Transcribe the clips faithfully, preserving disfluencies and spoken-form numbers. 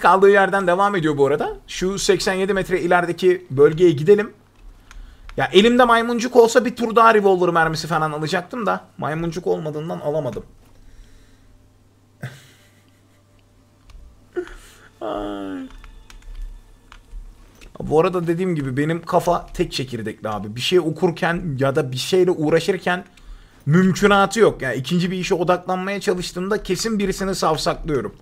kaldığı yerden devam ediyor bu arada. Şu seksen yedi metre ilerideki bölgeye gidelim. Ya elimde maymuncuk olsa bir tur daha revolver mermisi falan alacaktım da maymuncuk olmadığından alamadım. Bu arada dediğim gibi benim kafa tek çekirdekli abi. Bir şey okurken ya da bir şeyle uğraşırken mümkünatı yok. Yani ikinci bir işe odaklanmaya çalıştığımda kesin birisini savsaklıyorum.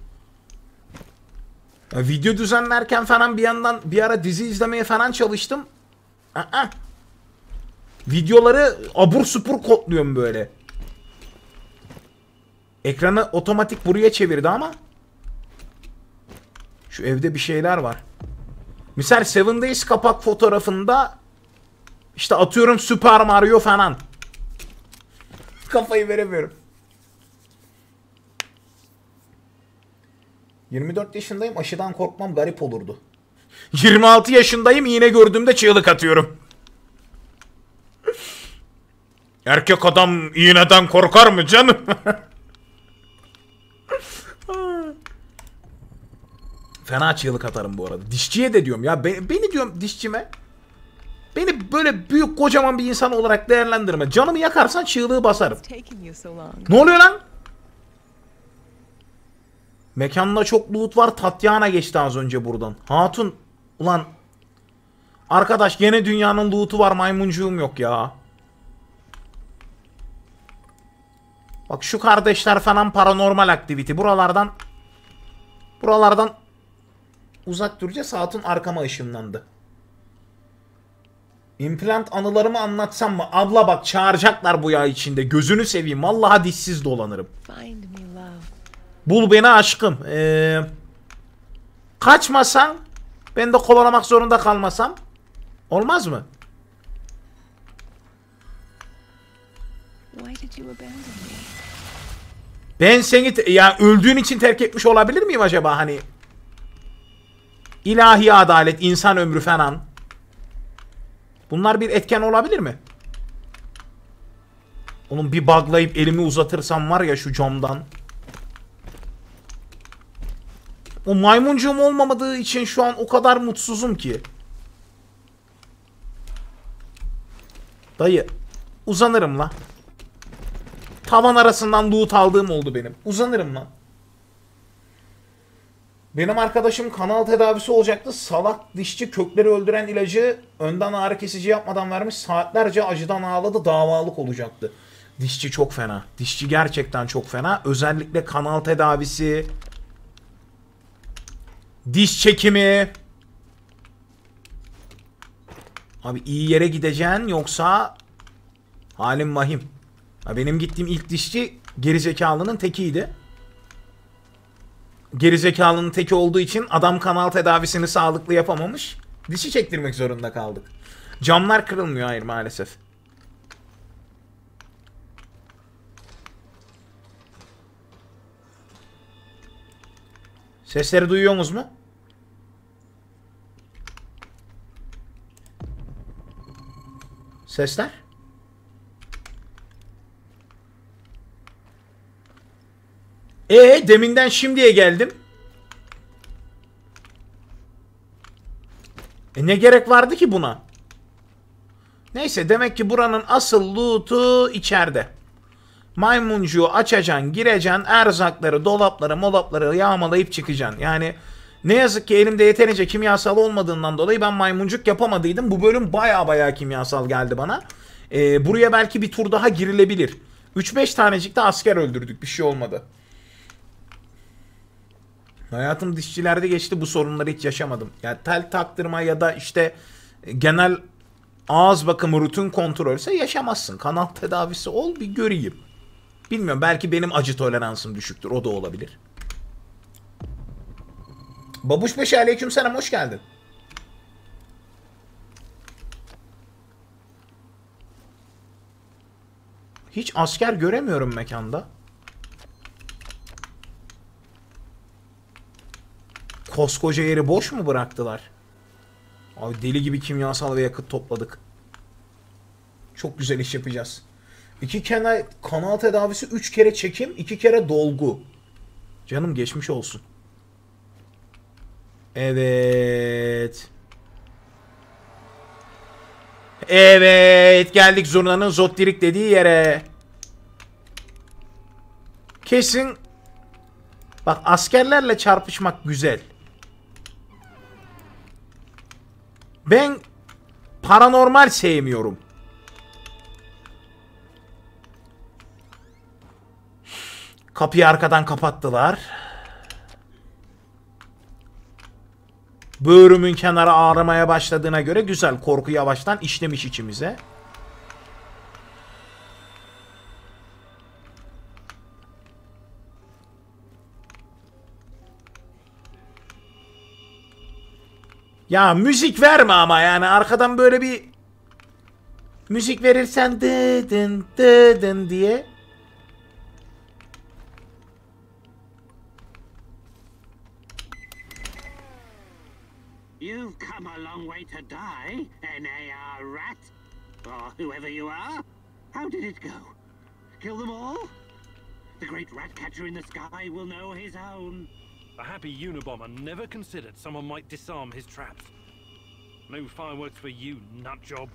Ya video düzenlerken falan bir yandan bir ara dizi izlemeye falan çalıştım. Aa, videoları abur supur kodluyorum böyle. Ekranı otomatik buraya çevirdi ama şu evde bir şeyler var. Misal Seven Days kapak fotoğrafında işte atıyorum Super Mario falan. Kafayı veremiyorum. yirmi dört yaşındayım, aşıdan korkmam garip olurdu. yirmi altı yaşındayım, iğne gördüğümde çığlık atıyorum. Erkek adam iğneden korkar mı canım? Fena çığlık atarım bu arada. Dişçiye de diyorum ya. Beni, beni diyorum dişçime. Beni böyle büyük kocaman bir insan olarak değerlendirme. Canımı yakarsan çığlığı basarım. Ne oluyor lan? Mekanda çok loot var. Tatyana geçti az önce buradan. Hatun. Ulan. Arkadaş gene dünyanın loot'u var. Maymuncuğum yok ya. Bak şu kardeşler falan paranormal aktivite. Buralardan. Buralardan. Uzak durunca saatin arkama ışınlandı. İmplant anılarımı anlatsam mı? Abla bak çağıracaklar bu yağ içinde. Gözünü seveyim. Vallahi dişsiz dolanırım. Bul beni aşkım. Ee, kaçmasan ben de kovalamak zorunda kalmasam olmaz mı? Ben seni ya öldüğün için terk etmiş olabilir miyim acaba hani? İlahi adalet, insan ömrü falan. Bunlar bir etken olabilir mi? Onun bir buglayıp elimi uzatırsam var ya şu camdan. O maymuncuğum olmamadığı için şu an o kadar mutsuzum ki. Dayı, uzanırım la. Tavan arasından loot aldığım oldu benim. Uzanırım la. Benim arkadaşım kanal tedavisi olacaktı. Salak dişçi kökleri öldüren ilacı önden ağrı kesici yapmadan vermiş. Saatlerce acıdan ağladı. Davalık olacaktı. Dişçi çok fena. Dişçi gerçekten çok fena. Özellikle kanal tedavisi. Diş çekimi. Abi iyi yere gideceksin yoksa halim vahim. Benim gittiğim ilk dişçi gerizekalının tekiydi. Gerizekalının teki olduğu için adam kanal tedavisini sağlıklı yapamamış. Dişi çektirmek zorunda kaldık. Camlar kırılmıyor hayır maalesef. Sesleri duyuyorsunuz mu? Sesler? Ee deminden şimdiye geldim. E ne gerek vardı ki buna? Neyse demek ki buranın asıl loot'u içeride. Maymuncuğu açacaksın, gireceksin, erzakları, dolapları, molapları yağmalayıp çıkacaksın. Yani ne yazık ki elimde yeterince kimyasal olmadığından dolayı ben maymuncuk yapamadıydım. Bu bölüm baya baya kimyasal geldi bana. E, buraya belki bir tur daha girilebilir. üç beş tanecik de asker öldürdük, bir şey olmadı. Hayatım dişçilerde geçti, bu sorunları hiç yaşamadım. Yani tel taktırma ya da işte genel ağız bakımı rutin kontrolse yaşamazsın. Kanal tedavisi ol bir göreyim. Bilmiyorum belki benim acı toleransım düşüktür, o da olabilir. Babuş Beşi aleykümselam, hoş geldin. Hiç asker göremiyorum mekanda. Koskoca yeri boş mu bıraktılar? Abi deli gibi kimyasal ve yakıt topladık. Çok güzel iş yapacağız. İki kere kanal tedavisi, üç kere çekim, iki kere dolgu. Canım geçmiş olsun. Evet. Evet, geldik zurnanın zottirik dediği yere. Kesin. Bak, askerlerle çarpışmak güzel. Ben paranormal sevmiyorum. Kapıyı arkadan kapattılar. Böğrümün kenarı ağrımaya başladığına göre güzel. Korku yavaştan işlemiş içimize. Ya müzik verme ama yani arkadan böyle bir müzik verirsen dıdın dıdın diye. You've come a long way to die, N A R rat, or whoever you are. How did it go? Kill them all? The great rat catcher in the sky will know his own. A happy Unabomber never considered someone might disarm his traps. No fireworks for you, nutjob.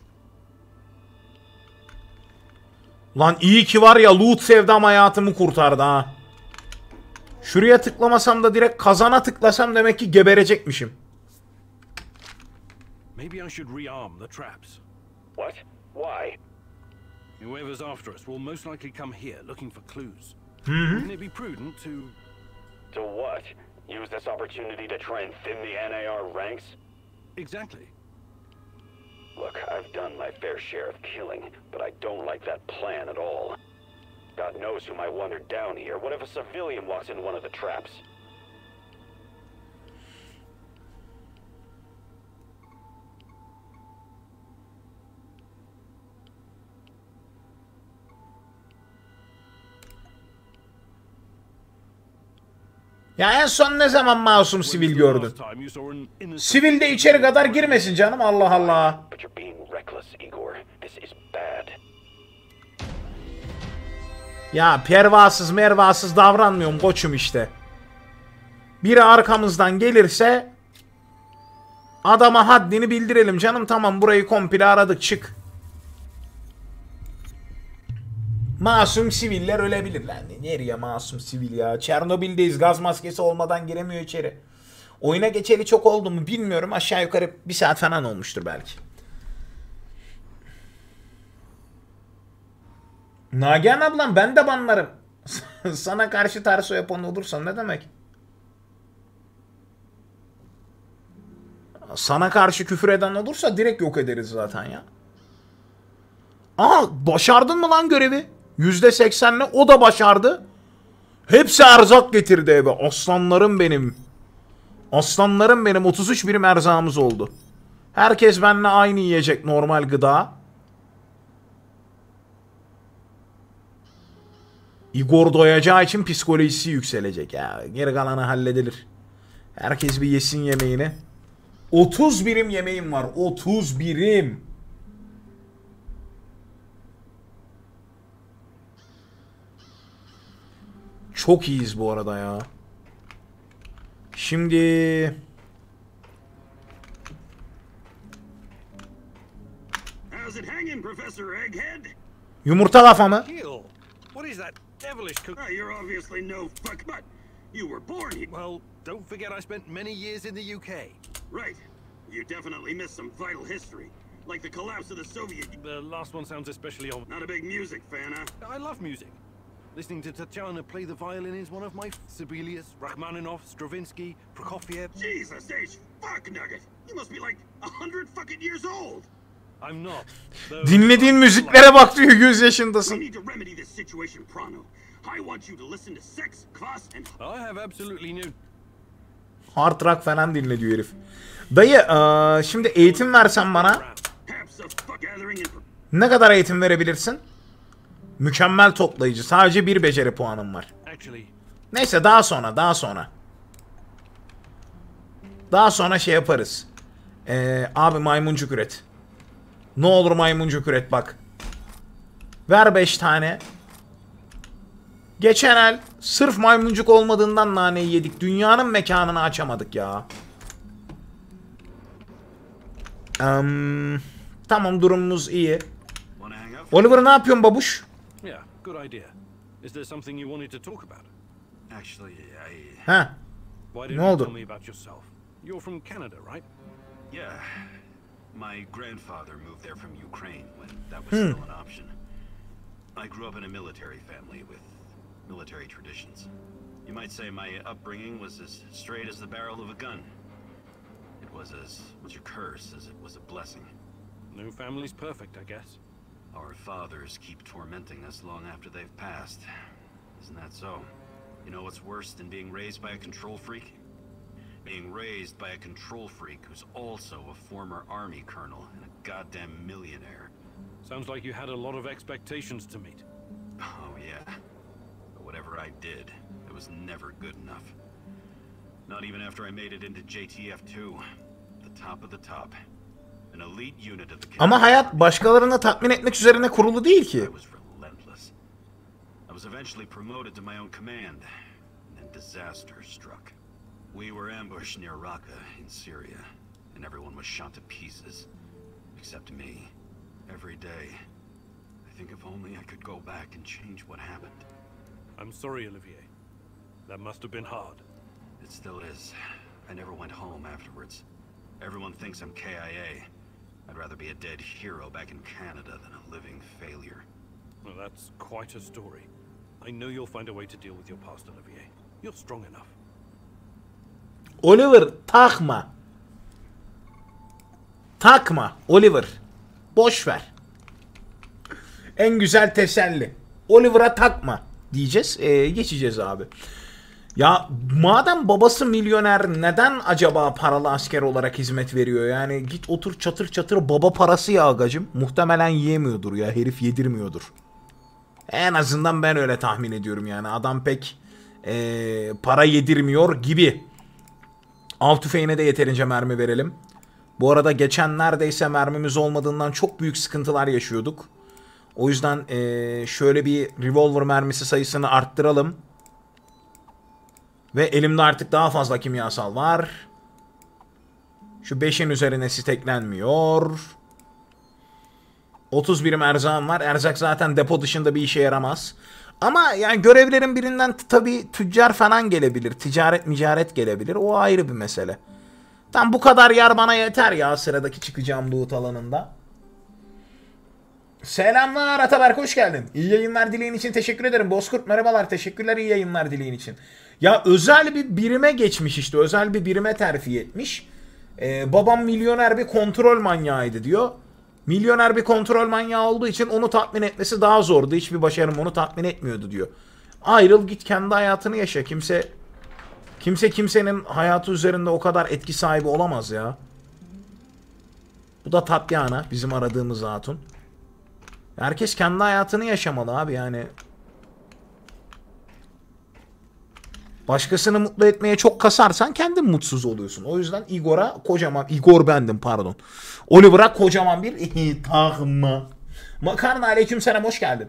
Lan iyi ki var ya, loot sevdam hayatımı kurtardı ha. Şuraya tıklamasam da direkt kazana tıklasam demek ki geberecekmişim. Maybe I should rearm the traps. What? Why? Whoever's after us will most likely come here looking for clues. Wouldn't it be prudent to... To what? Use this opportunity to try and thin the N A R ranks? Exactly. Look, I've done my fair share of killing, but I don't like that plan at all. God knows who might wander down here. What if a civilian walks in one of the traps? Ya en son ne zaman masum sivil gördün? Sivil de içeri kadar girmesin canım, Allah Allah. Ya pervasız mervasız davranmıyorum koçum işte. Biri arkamızdan gelirse adama haddini bildirelim canım, tamam burayı komple aradık çık. Masum siviller ölebilir lan. Nereye masum sivil ya? Çernobil'deyiz. Gaz maskesi olmadan giremiyor içeri. Oyuna geçeli çok oldu mu bilmiyorum. Aşağı yukarı bir saat falan olmuştur belki. Nagihan ablam ben de banlarım. Sana karşı tarso yapan olursa ne demek? Sana karşı küfür eden olursa direkt yok ederiz zaten ya. Aa, başardın mı lan görevi? yüzde seksenle o da başardı. Hepsi erzak getirdi eve. Aslanlarım benim. Aslanlarım benim. otuz üç birim erzağımız oldu. Herkes benimle aynı yiyecek normal gıda. Igor doyacağı için psikolojisi yükselecek. Ya, geri kalanı halledilir. Herkes bir yesin yemeğini. otuz birim yemeğim var. otuz birim. Çok iyiyiz bu arada ya. Şimdi yumurta kafa mı? Listening to Tatyana play the violin is one of my Sibelius, Rachmaninov, Stravinsky, Prokofiev. Jesus H fuck nugget. You must be like a hundred fucking years old. I'm not. Dinlediğin müziklere bak diyor, yüz yaşındasın. I need to remedy this situation, Prano. I want you to listen to sex, class and I have absolutely no hard rock falan dinle diyor herif. Dayı, ıı, şimdi eğitim versen bana. Ne kadar eğitim verebilirsin? Mükemmel toplayıcı. Sadece bir beceri puanım var. Neyse daha sonra, daha sonra. Daha sonra şey yaparız. Ee, abi maymuncuk üret. Ne olur maymuncuk üret bak. Ver beş tane. Geçen el sırf maymuncuk olmadığından naneyi yedik. Dünyanın mekanını açamadık ya. Um, tamam, durumumuz iyi. Oliver, ne yapıyorsun babuş? Ha. Ne oldu? You're from Canada, right? Yeah. My grandfather moved there from Ukraine when that was hmm. still an option. I grew up in a military family with military traditions. You might say my upbringing was as straight as the barrel of a gun. It was as much a curse as it was a blessing. No family's perfect, I guess. Our fathers keep tormenting us long after they've passed. Isn't that so? You know what's worse than being raised by a control freak? Being raised by a control freak who's also a former army colonel and a goddamn millionaire. Sounds like you had a lot of expectations to meet. Oh yeah. But whatever I did, it was never good enough. Not even after I made it into J T F two. The top of the top. An elite unit of the Canadian. Ama hayat başkalarını tatmin etmek üzerine kurulu değil ki. I was relentless. I was eventually promoted to my own command. And then disaster struck. We were ambushed near Raqqa in Syria, and everyone was shot to pieces, except me. Every day, I think if only I could go back and change what happened. I'm sorry, Olivier. That must have been hard. It still is. I never went home afterwards. Everyone thinks I'm K I A. I'd rather be a dead hero back in Canada than a living failure. Well, that's quite a story. I know you'll find a way to deal with your past, Olivier. You're strong enough. Oliver, takma. Takma Oliver. Boş ver. En güzel teselli. Oliver'a takma diyeceğiz. Ee, geçeceğiz abi. Ya madem babası milyoner, neden acaba paralı asker olarak hizmet veriyor? Yani git otur çatır çatır baba parası ya agacım. Muhtemelen yiyemiyordur ya. Herif yedirmiyordur. En azından ben öyle tahmin ediyorum yani. Adam pek ee, para yedirmiyor gibi. Av tüfeğine de yeterince mermi verelim. Bu arada geçen neredeyse mermimiz olmadığından çok büyük sıkıntılar yaşıyorduk. O yüzden ee, şöyle bir revolver mermisi sayısını arttıralım. Ve elimde artık daha fazla kimyasal var. Şu beşin üzerine steklenmiyor. otuz birim erzağım var. Erzak zaten depo dışında bir işe yaramaz. Ama yani görevlerin birinden tabii tüccar falan gelebilir. Ticaret, micaret gelebilir. O ayrı bir mesele. Tam bu kadar yer bana yeter ya sıradaki çıkacağım loot alanında. Selamlar Ataberk, hoş geldin. İyi yayınlar dileğin için teşekkür ederim. Bozkurt merhabalar, teşekkürler iyi yayınlar dileğin için. Ya özel bir birime geçmiş işte. Özel bir birime terfi etmiş. Ee, babam milyoner bir kontrol manyağıydı diyor. Milyoner bir kontrol manyağı olduğu için onu tatmin etmesi daha zordu. Hiçbir başarım onu tatmin etmiyordu diyor. Ayrıl git kendi hayatını yaşa. Kimse kimse kimsenin hayatı üzerinde o kadar etki sahibi olamaz ya. Bu da Tatyana, bizim aradığımız hatun. Herkes kendi hayatını yaşamalı abi yani. Başkasını mutlu etmeye çok kasarsan kendin mutsuz oluyorsun. O yüzden Igor'a kocaman... Igor bendim pardon. Oliver'a kocaman bir takma. Makarna aleykümselam, hoş geldin.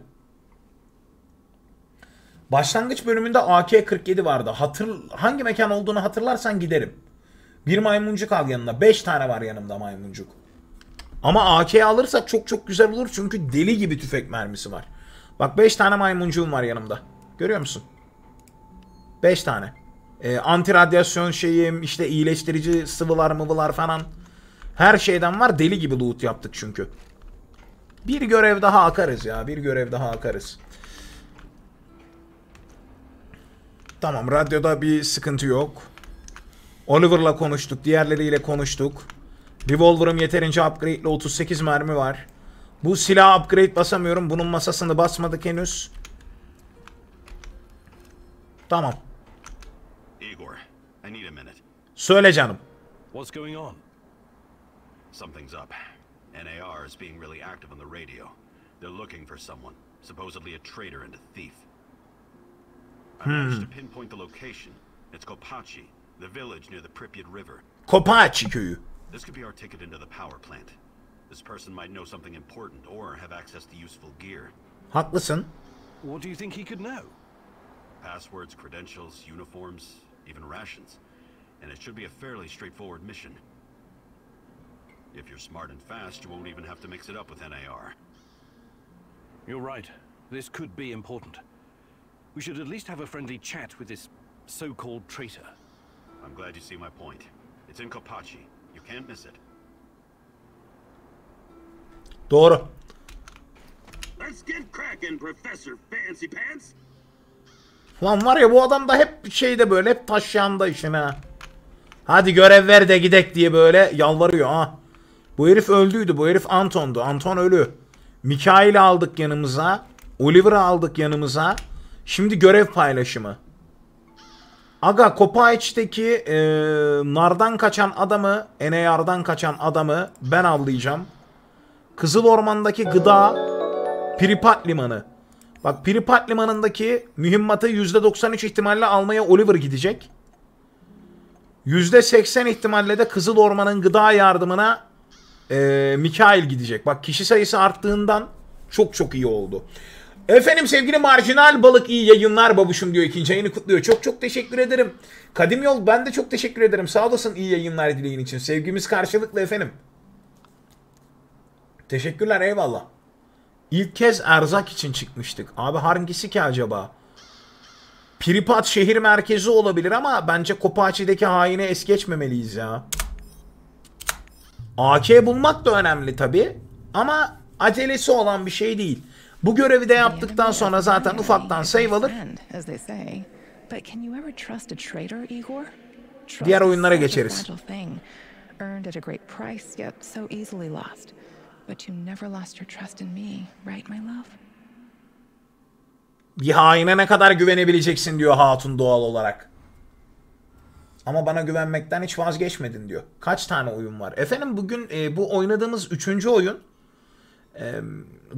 Başlangıç bölümünde A K kırk yedi vardı. Hatır, hangi mekan olduğunu hatırlarsan giderim. Bir maymuncuk al yanına. beş tane var yanımda maymuncuk. Ama A K alırsak çok çok güzel olur. Çünkü deli gibi tüfek mermisi var. Bak beş tane maymuncuğum var yanımda. Görüyor musun? beş tane. Ee, anti radyasyon şeyim, işte iyileştirici sıvılar mıvılar falan. Her şeyden var. Deli gibi loot yaptık çünkü. Bir görev daha akarız ya. Bir görev daha akarız. Tamam, radyoda bir sıkıntı yok. Oliver'la konuştuk. Diğerleriyle konuştuk. Revolver'ım yeterince upgrade ile otuz sekiz mermi var. Bu silah upgrade basamıyorum. Bunun masasını basmadık henüz. Tamam. Igor, I need a minute. Söyle canım. What's going on? Something's up. N A R is being really active on the radio. They're looking for someone, supposedly a traitor and a thief. I managed to pinpoint the location. It's Kopachi, the village near the Pripyat River. Kopachi köyü. This could be our ticket into the power plant. This person might know something important or have access to useful gear. Haklısın. What do you think he could know? Passwords, credentials, uniforms, even rations. And it should be a fairly straightforward mission. If you're smart and fast, you won't even have to mix it up with N A R. You're right. This could be important. We should at least have a friendly chat with this so-called traitor. I'm glad you see my point. It's in Kopachi. You can't miss it. Doğru. Let's get cracking, Professor Fancy Pants. Lan var ya bu adam da hep şeyde böyle hep taşyanda işin ha. Hadi görev ver de gidek diye böyle yalvarıyor ha. Bu herif öldüydü. Bu herif Anton'du. Anton ölü. Mikhail'i aldık yanımıza. Oliver'ı aldık yanımıza. Şimdi görev paylaşımı. Aga Kopaç'taki e, nardan kaçan adamı, N A R'dan kaçan adamı ben avlayacağım. Kızıl Orman'daki gıda, Pripyat Limanı. Bak Pripyat Limanı'ndaki mühimmatı yüzde doksan üç ihtimalle almaya Oliver gidecek. yüzde seksen ihtimalle de Kızıl Orman'ın gıda yardımına e, Mikhail gidecek. Bak kişi sayısı arttığından çok çok iyi oldu. Efendim sevgili Marjinal Balık iyi yayınlar babuşum diyor. İkinci ayını kutluyor. Çok çok teşekkür ederim. Kadim Yol ben de çok teşekkür ederim. Sağ olasın iyi yayınlar dileğin için. Sevgimiz karşılıklı efendim. Teşekkürler eyvallah. İlk kez erzak için çıkmıştık. Abi hangisi ki acaba? Pripyat şehir merkezi olabilir ama bence Kopaçi'deki haini es geçmemeliyiz ya. A K bulmak da önemli tabi. Ama acelesi olan bir şey değil. Bu görevi de yaptıktan sonra zaten ufaktan save alır. Diğer oyunlara geçeriz. Bir haine ne kadar güvenebileceksin diyor hatun doğal olarak. Ama bana güvenmekten hiç vazgeçmedin diyor. Kaç tane oyun var? Efendim bugün e, bu oynadığımız üçüncü oyun.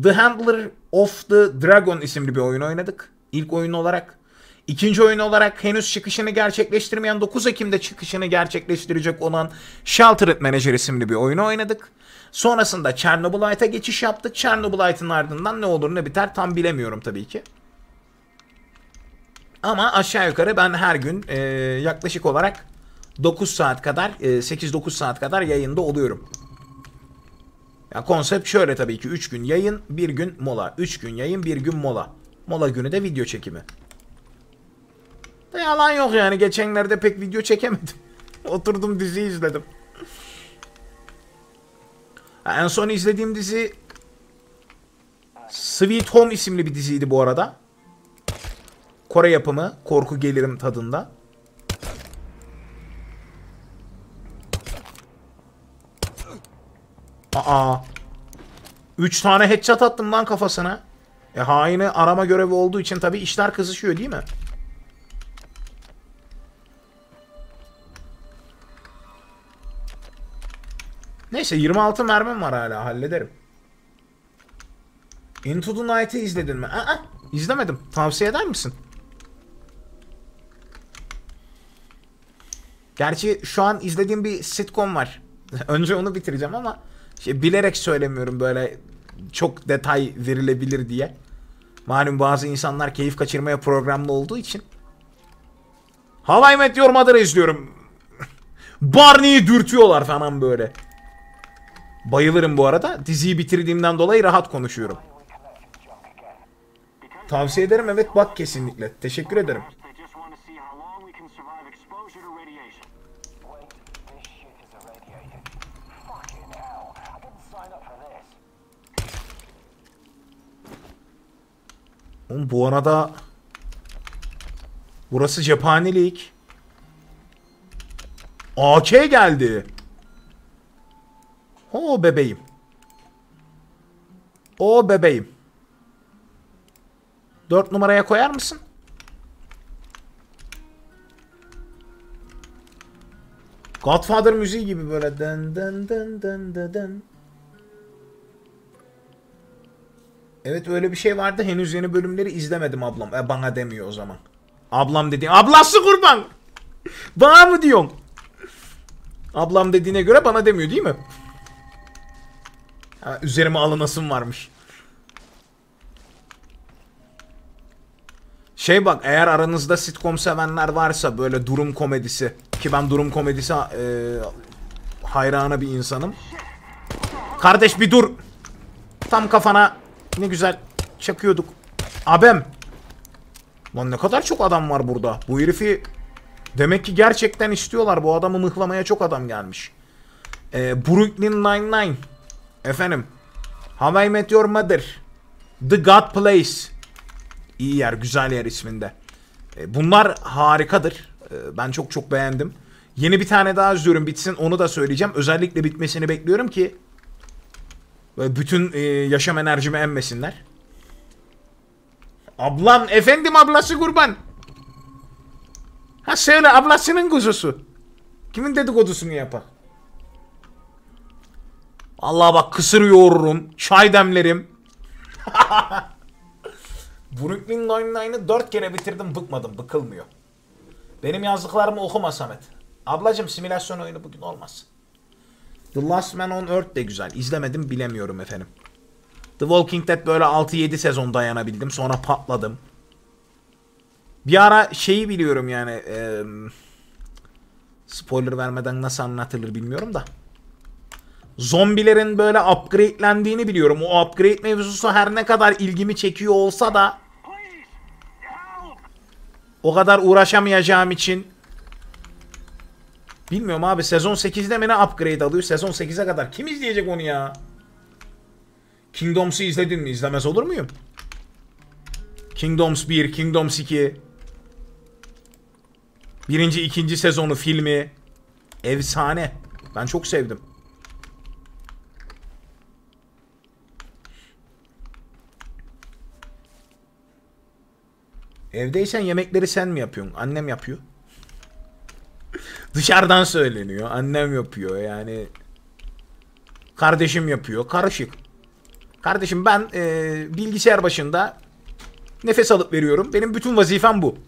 The Handler of the Dragon isimli bir oyun oynadık. İlk oyun olarak. İkinci oyun olarak henüz çıkışını gerçekleştirmeyen dokuz Ekim'de çıkışını gerçekleştirecek olan Sheltered Manager isimli bir oyunu oynadık. Sonrasında Chernobylite'a geçiş yaptık. Chernobylite'ın ardından ne olur ne biter tam bilemiyorum tabii ki. Ama aşağı yukarı ben her gün e, yaklaşık olarak dokuz saat kadar e, sekiz dokuz saat kadar yayında oluyorum. Ya konsept şöyle tabii ki üç gün yayın, bir gün mola. üç gün yayın, bir gün mola. Mola günü de video çekimi. Da yalan yok yani geçenlerde pek video çekemedim. Oturdum dizi izledim. En son izlediğim dizi Sweet Home isimli bir diziydi bu arada. Kore yapımı, korku gelirim tadında. Aa. Üç tane headshot attım lan kafasına. E haini arama görevi olduğu için tabii işler kızışıyor değil mi? Neyse yirmi altı mermim var hala hallederim. Into the Night'ı izledin mi? Aa, izlemedim. Tavsiye eder misin? Gerçi şu an izlediğim bir sitcom var. Önce onu bitireceğim ama şey, bilerek söylemiyorum böyle çok detay verilebilir diye. Malum bazı insanlar keyif kaçırmaya programlı olduğu için. How I Met Your Mother'ı izliyorum. Barney'i dürtüyorlar falan böyle. Bayılırım bu arada. Diziyi bitirdiğimden dolayı rahat konuşuyorum. Tavsiye ederim evet bak kesinlikle. Teşekkür ederim. Oğlum bu arada burası cephanelik. A K geldi. O bebeğim. O bebeğim. Dört numaraya koyar mısın? Godfather müziği gibi böyle den den den den den. Evet öyle bir şey vardı. Henüz yeni bölümleri izlemedim ablam. E bana demiyor o zaman. Ablam dediğin. Ablası kurban. Bana mı diyorsun? Ablam dediğine göre bana demiyor değil mi? Ha, üzerime alınasım varmış. Şey bak eğer aranızda sitcom sevenler varsa böyle durum komedisi. Ki ben durum komedisi e, hayranı bir insanım. Kardeş bir dur. Tam kafana ne güzel çakıyorduk. Abem. Lan ne kadar çok adam var burada. Bu herifi demek ki gerçekten istiyorlar. Bu adamı mıhlamaya çok adam gelmiş. Ee, Brooklyn Nine-Nine. Efendim. How I Met Your Mother. The God Place. İyi yer, güzel yer isminde. Ee, bunlar harikadır. Ee, ben çok çok beğendim. Yeni bir tane daha izliyorum, bitsin onu da söyleyeceğim. Özellikle bitmesini bekliyorum ki bütün e, yaşam enerjimi emmesinler. Ablam, efendim ablası kurban. Ha söyle, ablasının kuzusu. Kimin dedikodusunu yapar? Allah bak, kısır yoğururum, çay demlerim. Brooklyn Nine-Nine'ı dört kere bitirdim, bıkmadım, bıkılmıyor. Benim yazdıklarımı okuma Samet. Ablacım, simülasyon oyunu bugün olmaz. The Last Man on Earth de güzel. İzlemedim, bilemiyorum efendim. The Walking Dead böyle altı yedi sezon dayanabildim. Sonra patladım. Bir ara şeyi biliyorum yani. E, spoiler vermeden nasıl anlatılır bilmiyorum da. Zombilerin böyle upgrade'lendiğini biliyorum. O upgrade mevzusu her ne kadar ilgimi çekiyor olsa da o kadar uğraşamayacağım için bilmiyorum abi. Sezon sekizde mi ne upgrade alıyor? Sezon sekize kadar kim izleyecek onu ya? Kingdoms'u izledin mi? İzlemez olur muyum? Kingdoms bir, Kingdoms iki. Birinci, ikinci sezonu filmi. Efsane. Ben çok sevdim. Evdeysen yemekleri sen mi yapıyorsun? Annem yapıyor. Dışarıdan söyleniyor. Annem yapıyor yani. Kardeşim yapıyor. Karışık. Kardeşim ben e, bilgisayar başında nefes alıp veriyorum. Benim bütün vazifem bu.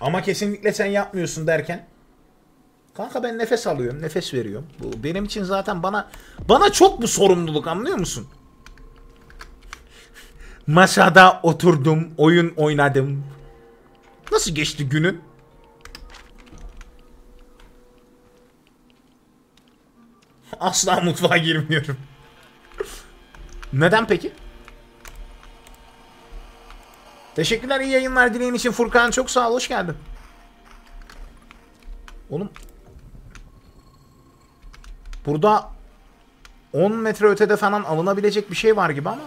Ama kesinlikle sen yapmıyorsun derken. Kanka ben nefes alıyorum, nefes veriyorum. Bu benim için zaten bana bana çok bu sorumluluk, anlıyor musun? Masada oturdum, oyun oynadım. Nasıl geçti günün? Asla mutfağa girmiyorum. Neden peki? Teşekkürler, iyi yayınlar dileğin için Furkan, çok sağ ol, hoş geldin. Oğlum burada on metre ötede falan alınabilecek bir şey var gibi ama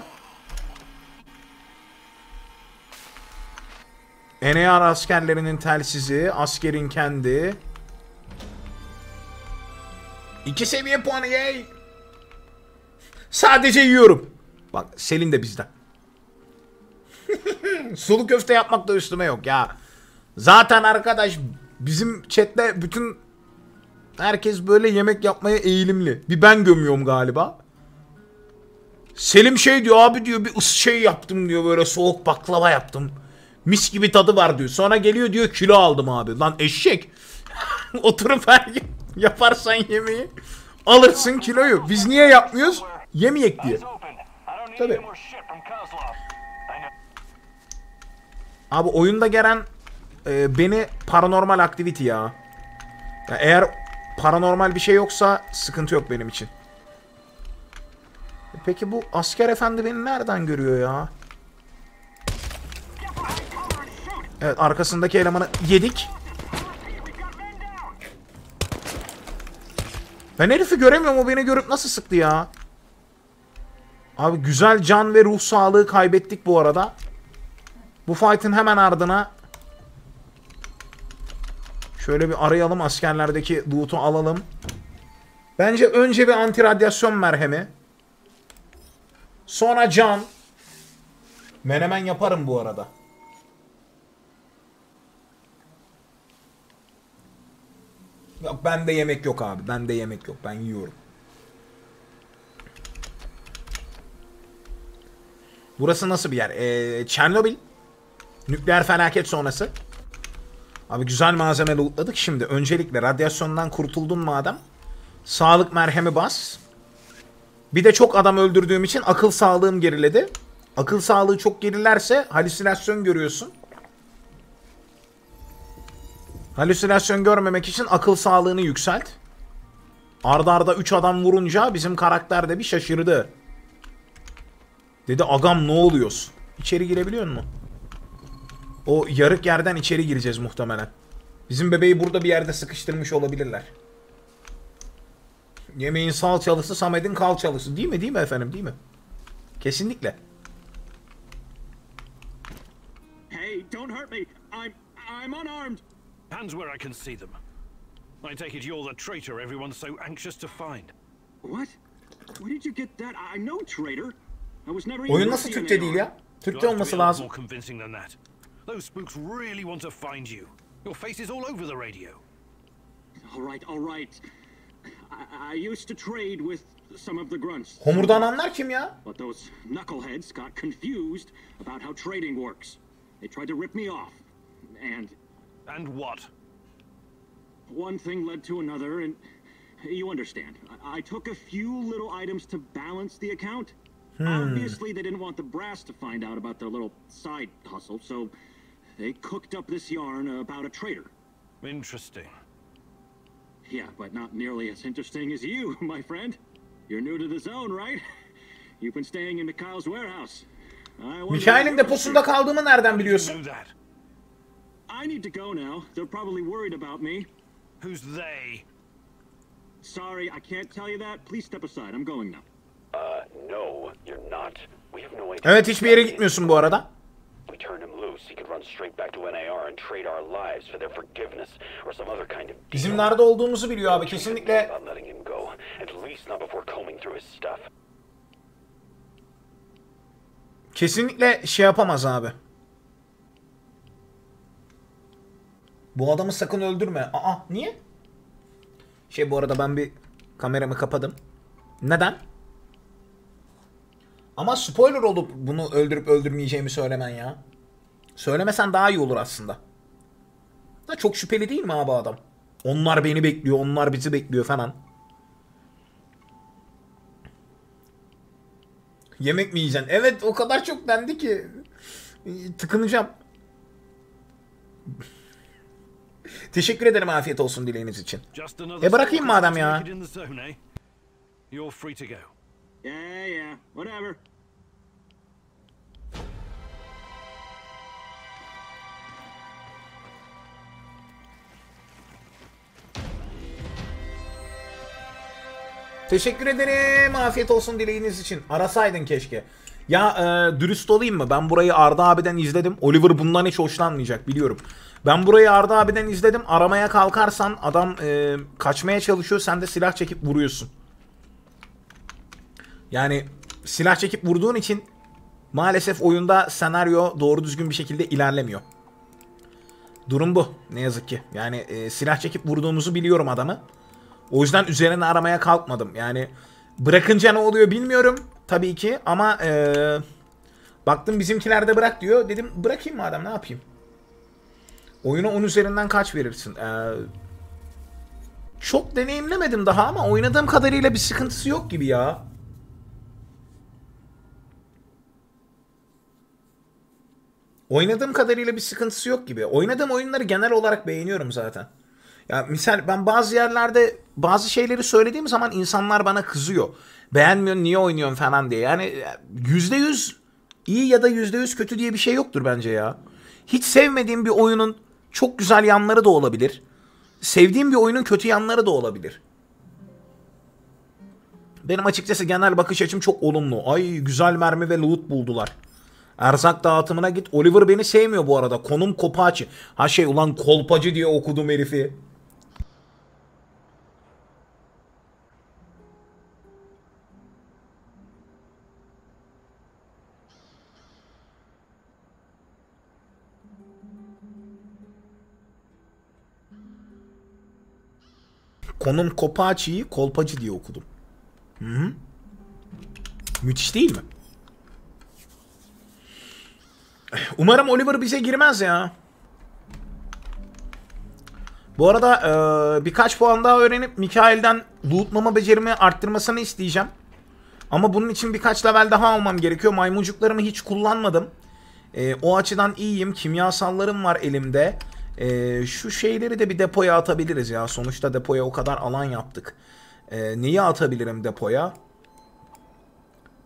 N A R askerlerinin telsizi, askerin kendi. İki seviye puanı, yay. Sadece yiyorum. Bak Selin de bizden. Sulu köfte yapmak da üstüme yok ya. Zaten arkadaş bizim chatte bütün herkes böyle yemek yapmaya eğilimli. Bir ben gömüyorum galiba. Selim şey diyor, abi diyor bir şey yaptım diyor, böyle soğuk baklava yaptım. Mis gibi tadı var diyor. Sonra geliyor diyor kilo aldım abi. Lan eşek. Oturup her gün yaparsan yemeği alırsın kiloyu. Biz niye yapmıyoruz? Yemeyek diye. Tabii. Abi oyunda gelen e, beni paranormal aktivite ya. ya. Eğer paranormal bir şey yoksa sıkıntı yok benim için. E, peki bu asker efendi beni nereden görüyor ya? Evet, arkasındaki elemanı yedik. Ben herifi göremiyorum, o beni görüp nasıl sıktı ya? Abi güzel can ve ruh sağlığı kaybettik bu arada. Bu fight'ın hemen ardına şöyle bir arayalım, askerlerdeki loot'u alalım. Bence önce bir anti radyasyon merhemi. Sonra can. Menemen yaparım bu arada. Yok bende yemek yok abi. Bende yemek yok. Ben yiyorum. Burası nasıl bir yer? Ee, Çernobil. Nükleer felaket sonrası. Abi güzel malzeme lootladık şimdi. Öncelikle radyasyondan kurtuldun madem. Sağlık merhemi bas. Bir de çok adam öldürdüğüm için akıl sağlığım geriledi. Akıl sağlığı çok gerilerse halüsinasyon görüyorsun. Halüsinasyon görmemek için akıl sağlığını yükselt. Arda arda üç adam vurunca bizim karakter de bir şaşırdı. Dedi agam ne oluyorsun? İçeri girebiliyor musun? O yarık yerden içeri gireceğiz muhtemelen. Bizim bebeği burada bir yerde sıkıştırmış olabilirler. Yemeğin salçalısı, Samet'in kalçalısı. Değil mi? Değil mi efendim? Değil mi? Kesinlikle. Hey, don't hurt me. I'm I'm unarmed. Hands where I can see them. I take it you're the traitor everyone's so anxious to find. What? Where did you get that? I'm no traitor. I was never. Oyun nasıl Türkçe değil ya? Türkçe olması lazım. Those spooks really want to find you. Your face is all over the radio. All right, all right. I, I used to trade with some of the grunts. Homurdananlar kim ya? But those knuckleheads got confused about how trading works. They tried to rip me off. And and what? One thing led to another and you understand. I, I took a few little items to balance the account. Hmm. Obviously they didn't want the brass to find out about their little side hustle, so they cooked up this yarn about a traitor. Interesting. Yeah, but not nearly as interesting as you, my friend. You're new to the zone, right? You've been staying in Mikhail's warehouse. Mikhail'in deposunda kaldığımı nereden biliyorsun? I need to go now. They're probably worried about me. Who's they? Sorry, I can't tell you that. Please step aside. I'm going now. Uh, no, you're not. We have no idea. Evet, hiçbir yere gitmiyorsun bu arada. We turned him loose. He could run straight back to N A R and trade our lives for their forgiveness or some other kind of. Bizim nerede olduğumuzu biliyor abi kesinlikle. Kesinlikle şey yapamaz abi. Bu adamı sakın öldürme. Aa niye? Şey bu arada ben bir kameramı kapadım. Neden? Ama spoiler olup bunu öldürüp öldürmeyeceğimi söylemen ya. Söylemesen daha iyi olur aslında. Da çok şüpheli değil mi abi adam? Onlar beni bekliyor, onlar bizi bekliyor falan. Yemek mi yiyeceksin? Evet, o kadar çok dendi ki tıkınacağım. Teşekkür ederim, afiyet olsun dileğiniz için. E bırakayım madem ya. Yeah, yeah, whatever. Teşekkür ederim. Afiyet olsun dileğiniz için. Arasaydın keşke. Ya e, dürüst olayım mı? Ben burayı Arda abiden izledim. Oliver bundan hiç hoşlanmayacak biliyorum. Ben burayı Arda abiden izledim. Aramaya kalkarsan adam e, kaçmaya çalışıyor. Sen de silah çekip vuruyorsun. Yani silah çekip vurduğun için maalesef oyunda senaryo doğru düzgün bir şekilde ilerlemiyor. Durum bu. Ne yazık ki. Yani e, silah çekip vurduğumuzu biliyorum adamı. O yüzden üzerine aramaya kalkmadım. Yani bırakınca ne oluyor bilmiyorum tabii ki ama ee, baktım bizimkiler de bırak diyor. Dedim bırakayım madem ne yapayım. Oyuna on üzerinden kaç verirsin? E, çok deneyimlemedim daha ama oynadığım kadarıyla bir sıkıntısı yok gibi ya. Oynadığım kadarıyla bir sıkıntısı yok gibi. Oynadığım oyunları genel olarak beğeniyorum zaten. Ya misal ben bazı yerlerde bazı şeyleri söylediğim zaman insanlar bana kızıyor. Beğenmiyorsun niye oynuyorsun falan diye. Yani yüzde yüz iyi ya da yüzde yüz kötü diye bir şey yoktur bence ya. Hiç sevmediğim bir oyunun çok güzel yanları da olabilir. Sevdiğim bir oyunun kötü yanları da olabilir. Benim açıkçası genel bakış açım çok olumlu. Ay güzel mermi ve loot buldular. Erzak dağıtımına git. Oliver beni sevmiyor bu arada. Konum Kopachi. Ha şey ulan kolpacı diye okudum herifi. Konum Kopachi'yi kolpacı diye okudum. Hı -hı. Müthiş değil mi? Umarım Oliver bize girmez ya. Bu arada ee, birkaç puan daha öğrenip Mikhail'den lootlama becerimi arttırmasını isteyeceğim. Ama bunun için birkaç level daha almam gerekiyor. Maymuncuklarımı hiç kullanmadım. E, o açıdan iyiyim. Kimyasallarım var elimde. E, şu şeyleri de bir depoya atabiliriz ya. Sonuçta depoya o kadar alan yaptık. E, neyi atabilirim depoya?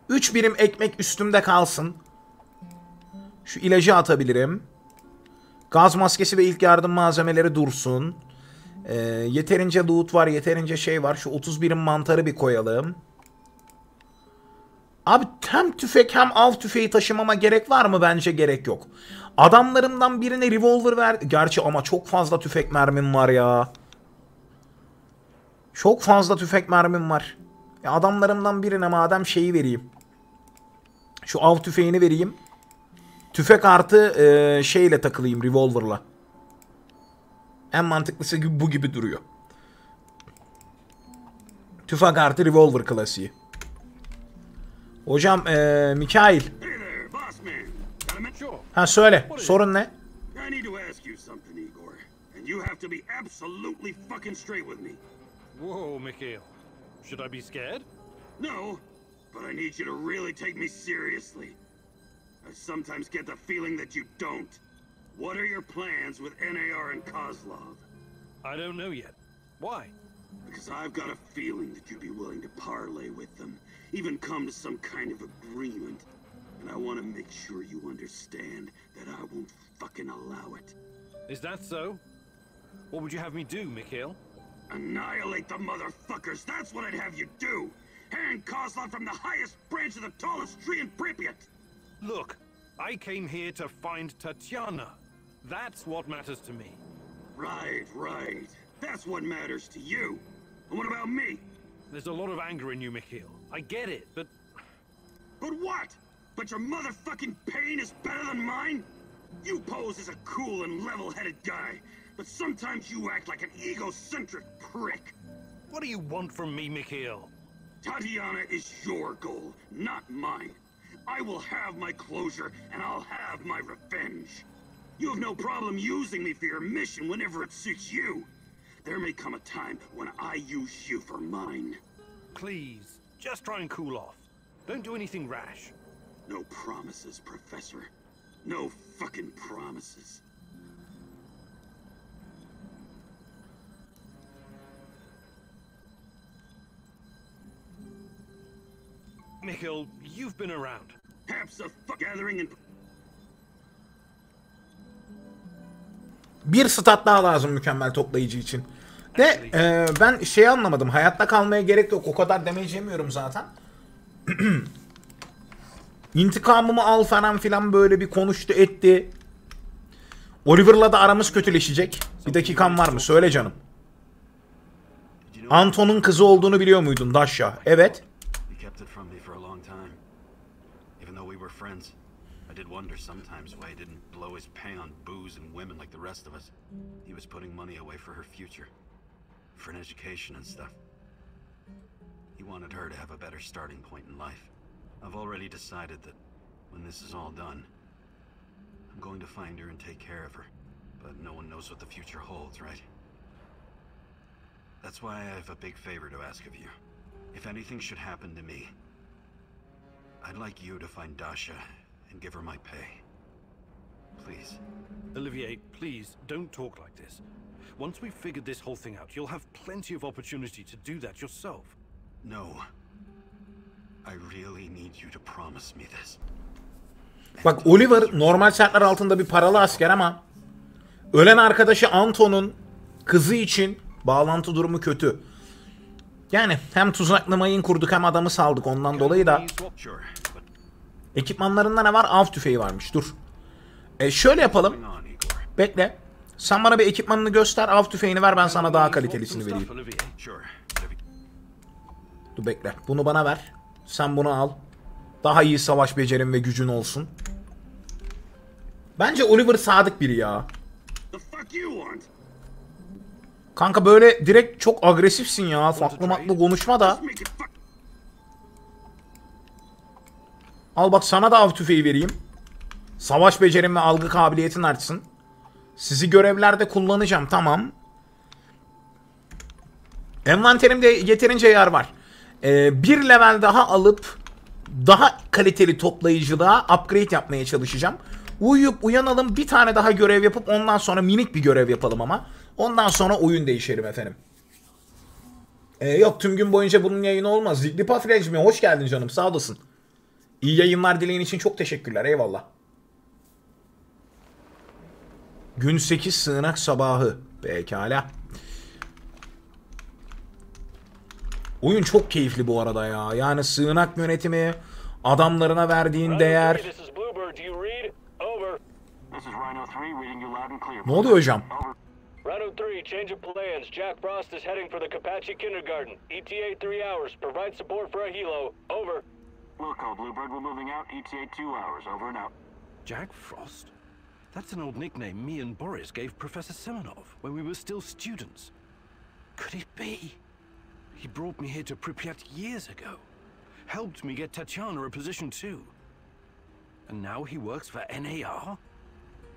üç birim ekmek üstümde kalsın. Şu ilacı atabilirim. Gaz maskesi ve ilk yardım malzemeleri dursun. E, yeterince loot var, yeterince şey var. Şu otuz birim mantarı bir koyalım. Abi hem tüfek hem av tüfeği taşımama gerek var mı? Bence gerek yok. Adamlarımdan birine revolver ver. Gerçi ama çok fazla tüfek mermim var ya. Çok fazla tüfek mermim var. Ya adamlarımdan birine madem şeyi vereyim. Şu av tüfeğini vereyim. Tüfek artı e, şeyle takılayım, revolverla. En mantıklısı bu gibi duruyor. Tüfek artı revolver klasiği. Hocam ee, Mikhail. Ha söyle, sorun ne? Whoa, Mikhail. Should I be scared? No, but I need you to really take me seriously. I sometimes get the feeling that you don't. What are your plans with N A R and Kozlov? I don't know yet. Why? Because I've got a feeling that you'd be willing to parlay with them, even come to some kind of agreement. And I want to make sure you understand that I won't fucking allow it. Is that so? What would you have me do, Mikhail? Annihilate the motherfuckers, that's what I'd have you do! Hang Kozlov from the highest branch of the tallest tree in Pripyat! Look, I came here to find Tatyana. That's what matters to me. Right, right. That's what matters to you. And what about me? There's a lot of anger in you, Mikhail. I get it, but... But what? But your motherfucking pain is better than mine? You pose as a cool and level-headed guy, but sometimes you act like an egocentric prick. What do you want from me, Mikhail? Tatyana is your goal, not mine. I will have my closure, and I'll have my revenge. You have no problem using me for your mission whenever it suits you. There may come a time when I use you for mine. Please, just try and cool off. Don't do anything rash. No promises, Professor. No fucking promises. Mikhail, you've been around. Perhaps a fuck gathering and... Bir stat daha lazım mükemmel toplayıcı için. De e, ben şey anlamadım. Hayatta kalmaya gerek yok. O kadar demeyeceğimiyorum zaten. İntikamımı al falan filan böyle bir konuştu etti. Oliver'la da aramız kötüleşecek. Bir dakikan var mı? Söyle canım. Anton'un kızı olduğunu biliyor muydun Dasha? Evet. I did wonder sometimes why he didn't blow his pay on booze and women like the rest of us. He was putting money away for her future, for an education and stuff. He wanted her to have a better starting point in life. I've already decided that when this is all done, I'm going to find her and take care of her. But no one knows what the future holds, right? That's why I have a big favor to ask of you. If anything should happen to me, I'd like you to find Dasha and give her my pay. Please. Olivier, please, don't talk like this. Once we've figured this whole thing out, you'll have plenty of opportunity to do that yourself. No. I really need you to promise me this. Bak Oliver normal şartlar altında bir paralı asker ama ölen arkadaşı Anton'un kızı için bağlantı durumu kötü. Yani hem tuzaklamayı kurduk hem adamı saldık, ondan dolayı da... Ekipmanlarında ne var? Av tüfeği varmış. Dur. E şöyle yapalım. Bekle. Sen bana bir ekipmanını göster. Av tüfeğini ver. Ben sana daha kalitelisini vereyim. Dur bekle. Bunu bana ver. Sen bunu al. Daha iyi savaş becerin ve gücün olsun. Bence Oliver sadık biri ya. Kanka böyle direkt çok agresifsin ya. Farklı matlı konuşma da. Al bak, sana da av tüfeği vereyim. Savaş becerin ve algı kabiliyetin artsın. Sizi görevlerde kullanacağım, tamam. Envanterimde yeterince yer var. Ee, bir level daha alıp daha kaliteli toplayıcılığa upgrade yapmaya çalışacağım. Uyuyup uyanalım, bir tane daha görev yapıp ondan sonra minik bir görev yapalım ama. Ondan sonra oyun değişelim efendim. Ee, yok tüm gün boyunca bunun yayını olmaz. Zigli Patrejmi hoş geldin canım, sağ olasın. İyi yayınlar dileğin için çok teşekkürler, eyvallah. Gün sekiz sığınak sabahı. Pekala. Oyun çok keyifli bu arada ya. Yani sığınak yönetimi, adamlarına verdiğin değer. Ne oluyor hocam? Rhino three, change of plans. Jack Frost is heading for the Kopachi kindergarten. E T A three hours. Provide support for a helo. Over. Will call Bluebird. We're moving out. E T A two hours. Over and out. Jack Frost? That's an old nickname me and Boris gave Professor Semenov when we were still students. Could it be? He brought me here to Pripyat years ago. Helped me get Tatyana a position too. And now he works for N A R?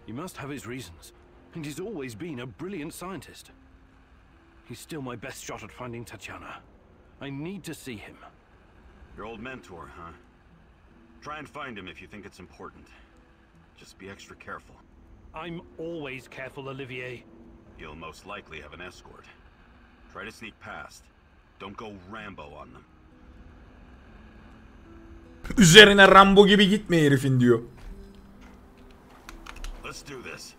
He must have his reasons. And he's always been a brilliant scientist. He's still my best shot at finding Tatyana. I need to see him. Your old mentor, huh? Try and find him if you think it's important. Just be extra careful. I'm always careful, Olivier. You'll most likely have an escort. Try to sneak past. Don't go Rambo on them. Üzerine Rambo gibi gitme herifin diyor. Let's do this.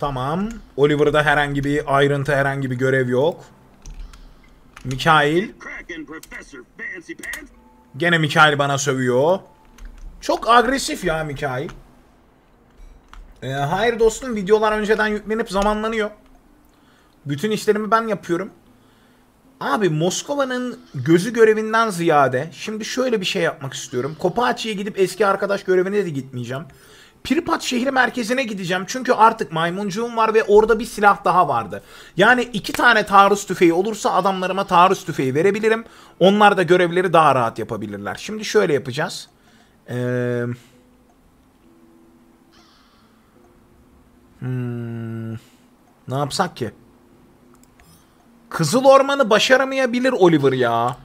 Tamam. Oliver'da herhangi bir ayrıntı, herhangi bir görev yok. Mikhail. Gene Mikhail bana sövüyor. Çok agresif ya Mikhail. Ee, hayır dostum, videolar önceden yüklenip zamanlanıyor. Bütün işlerimi ben yapıyorum. Abi Moskova'nın gözü görevinden ziyade şimdi şöyle bir şey yapmak istiyorum. Kopachi'ye gidip eski arkadaş görevine de gitmeyeceğim. Pripyat şehri merkezine gideceğim. Çünkü artık maymuncuğum var ve orada bir silah daha vardı. Yani iki tane taarruz tüfeği olursa adamlarıma taarruz tüfeği verebilirim. Onlar da görevleri daha rahat yapabilirler. Şimdi şöyle yapacağız. Ee... Hmm... Ne yapsak ki? Kızıl Orman'ı başaramayabilir Oliver ya.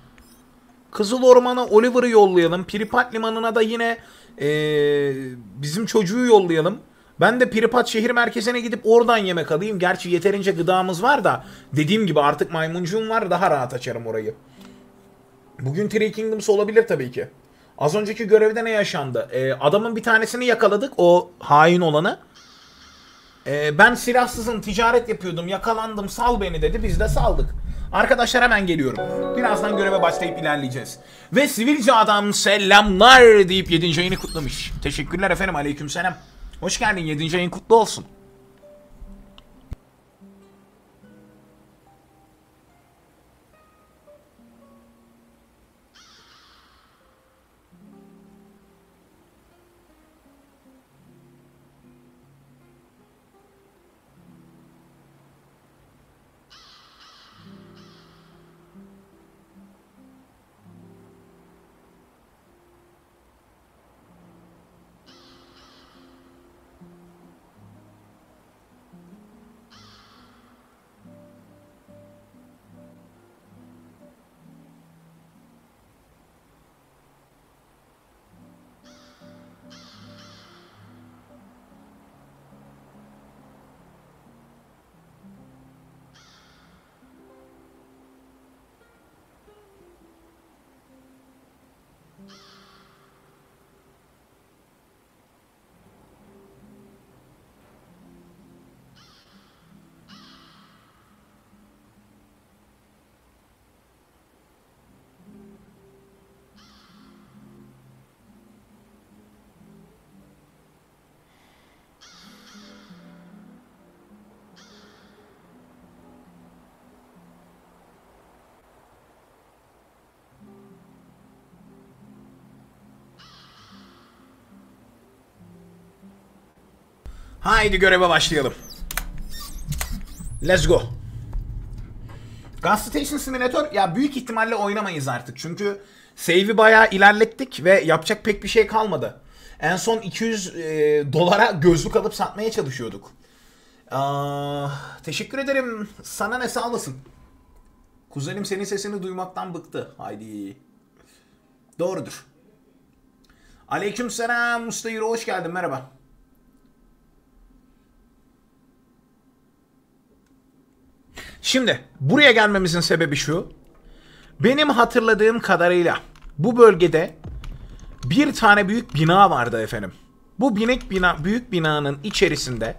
Kızıl Orman'a Oliver'ı yollayalım. Pripyat Limanı'na da yine ee, bizim çocuğu yollayalım. Ben de Pripyat şehir merkezine gidip oradan yemek alayım. Gerçi yeterince gıdamız var da, dediğim gibi artık maymuncuğum var, daha rahat açarım orayı. Bugün Three Kingdoms olabilir tabii ki. Az önceki görevde ne yaşandı? Ee, adamın bir tanesini yakaladık, o hain olanı. Ee, ben silahsızım, ticaret yapıyordum, yakalandım, sal beni dedi, biz de saldık. Arkadaşlar hemen geliyorum. Birazdan göreve başlayıp ilerleyeceğiz. Ve sivilce adam selamlar deyip yedinci ayını kutlamış. Teşekkürler efendim, aleykümselam. Hoş geldin, yedinci ayın kutlu olsun. Haydi göreve başlayalım. Let's go. Gas Station Simulator ya büyük ihtimalle oynamayız artık. Çünkü save'i bayağı ilerlettik ve yapacak pek bir şey kalmadı. En son iki yüz e, dolara gözlük alıp satmaya çalışıyorduk. Aa, teşekkür ederim. Sana ne, sağ olasın. Kuzenim senin sesini duymaktan bıktı. Haydi. Doğrudur. Aleykümselam Musta Euro, hoş geldin, merhaba. Şimdi buraya gelmemizin sebebi şu. Benim hatırladığım kadarıyla bu bölgede bir tane büyük bina vardı efendim. Bu binek bina, büyük binanın içerisinde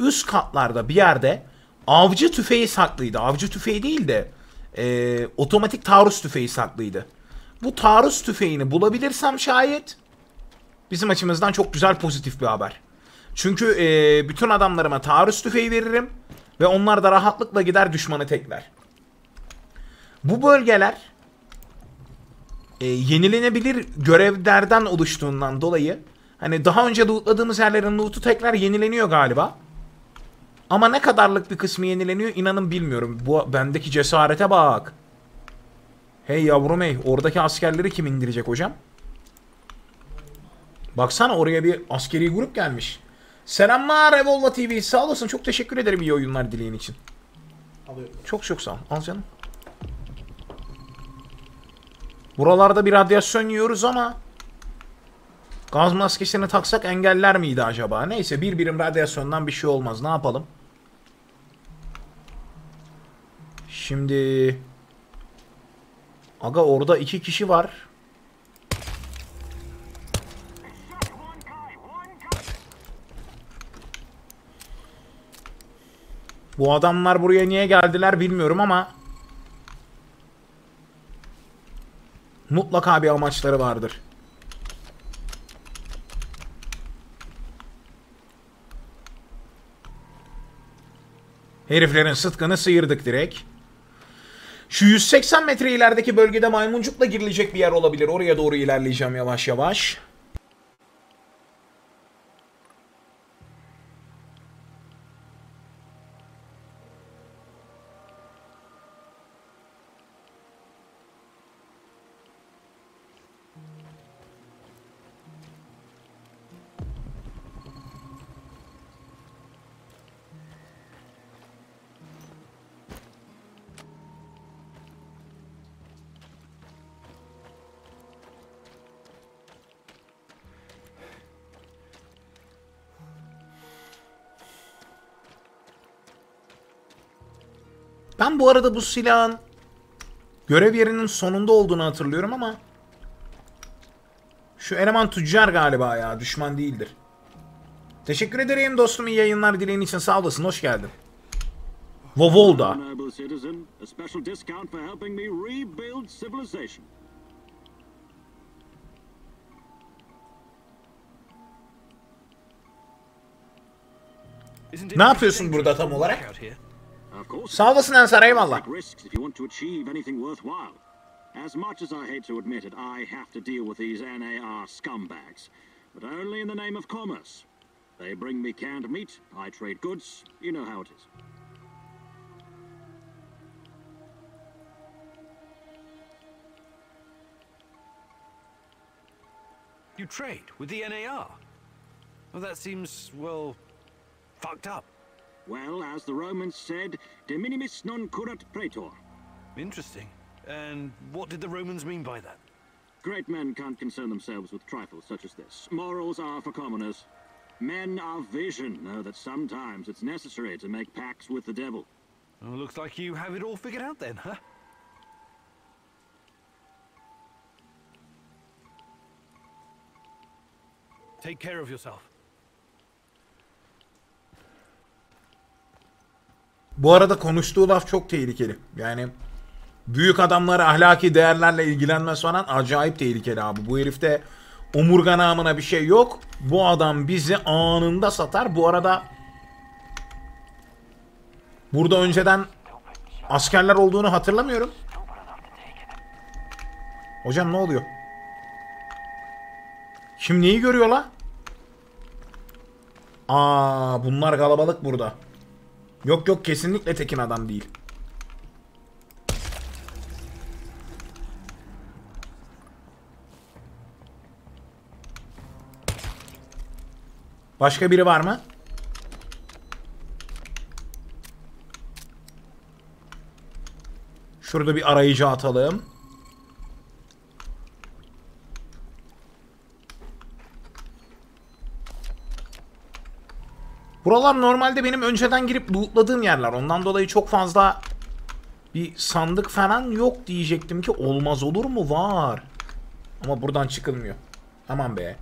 üst katlarda bir yerde avcı tüfeği saklıydı. Avcı tüfeği değil de e, otomatik taarruz tüfeği saklıydı. Bu taarruz tüfeğini bulabilirsem şayet bizim açımızdan çok güzel, pozitif bir haber. Çünkü e, bütün adamlarıma taarruz tüfeği veririm ve onlar da rahatlıkla gider düşmanı tekler. Bu bölgeler e, yenilenebilir görevlerden oluştuğundan dolayı hani daha önce lootladığımız yerlerin lootu tekrar yenileniyor galiba. Ama ne kadarlık bir kısmı yenileniyor inanın bilmiyorum. Bu bendeki cesarete bak. Hey yavrum hey, oradaki askerleri kim indirecek hocam? Baksana oraya bir askeri grup gelmiş. Selamlar Revolva T V, sağ olasın, çok teşekkür ederim iyi oyunlar dileğin için. Alıyorum. Çok çok sağ ol, al canım. Buralarda bir radyasyon yiyoruz ama gaz maskesini taksak engeller miydi acaba? Neyse, bir birim radyasyondan bir şey olmaz, ne yapalım? Şimdi aga orada iki kişi var. Bu adamlar buraya niye geldiler bilmiyorum ama mutlaka bir amaçları vardır. Heriflerin sıtkını sıyırdık direkt. Şu yüz seksen metre ilerideki bölgede maymuncukla girilecek bir yer olabilir. Oraya doğru ilerleyeceğim yavaş yavaş. Ben bu arada bu silahın görev yerinin sonunda olduğunu hatırlıyorum ama şu eleman tüccar galiba ya, düşman değildir. Teşekkür ederim dostum, iyi yayınlar dileğin için, sağ olasın, hoş geldin. Vovolda. Ne yapıyorsun burada tam olarak? Sağ olasın Ensar, eyvallah. As much as I hate to admit it, I have to deal with these N A R scumbags, but only in the name of commerce. They bring me canned meat, I trade goods, you know how it is. You trade with the N A R? Well, that seems, well, fucked up. Well, as the Romans said, de minimis non curat praetor. Interesting. And what did the Romans mean by that? Great men can't concern themselves with trifles such as this. Morals are for commoners. Men of vision know that sometimes it's necessary to make pacts with the devil. Well, looks like you have it all figured out then, huh? Take care of yourself. Bu arada konuştuğu laf çok tehlikeli. Yani büyük adamlar ahlaki değerlerle ilgilenmez falan, acayip tehlikeli abi. Bu herifte omurga namına bir şey yok. Bu adam bizi anında satar. Bu arada burada önceden askerler olduğunu hatırlamıyorum. Hocam ne oluyor? Kim neyi görüyor la? Aa, bunlar kalabalık burada. Yok yok, kesinlikle tekin adam değil. Başka biri var mı? Şurada bir arayıcı atalım. Buralar normalde benim önceden girip lootladığım yerler. Ondan dolayı çok fazla bir sandık falan yok diyecektim ki olmaz olur mu? Var. Ama buradan çıkılmıyor. Aman be.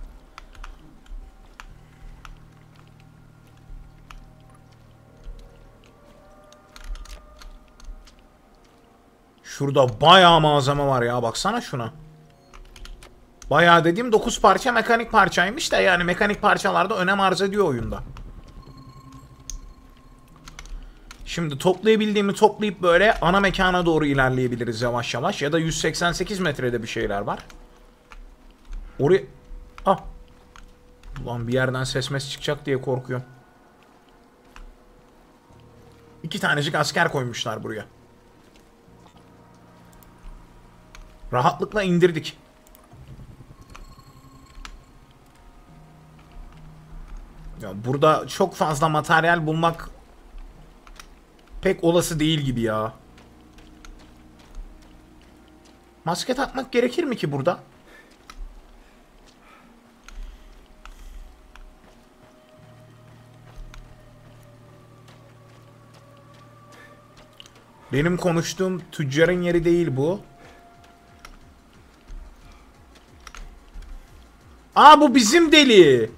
Şurada bayağı malzeme var ya. Baksana şuna. Bayağı dediğim dokuz parça mekanik parçaymış da yani mekanik parçalarda önem arz ediyor oyunda. Şimdi toplayabildiğimi toplayıp böyle ana mekana doğru ilerleyebiliriz yavaş yavaş. Ya da yüz seksen sekiz metrede bir şeyler var. Oraya... Ah! Ulan bir yerden ses mes çıkacak diye korkuyorum. İki tanecik asker koymuşlar buraya. Rahatlıkla indirdik. Ya burada çok fazla materyal bulmak... Pek olası değil gibi ya. Maske takmak gerekir mi ki burada? Benim konuştuğum tüccarın yeri değil bu. Aa bu bizim deli.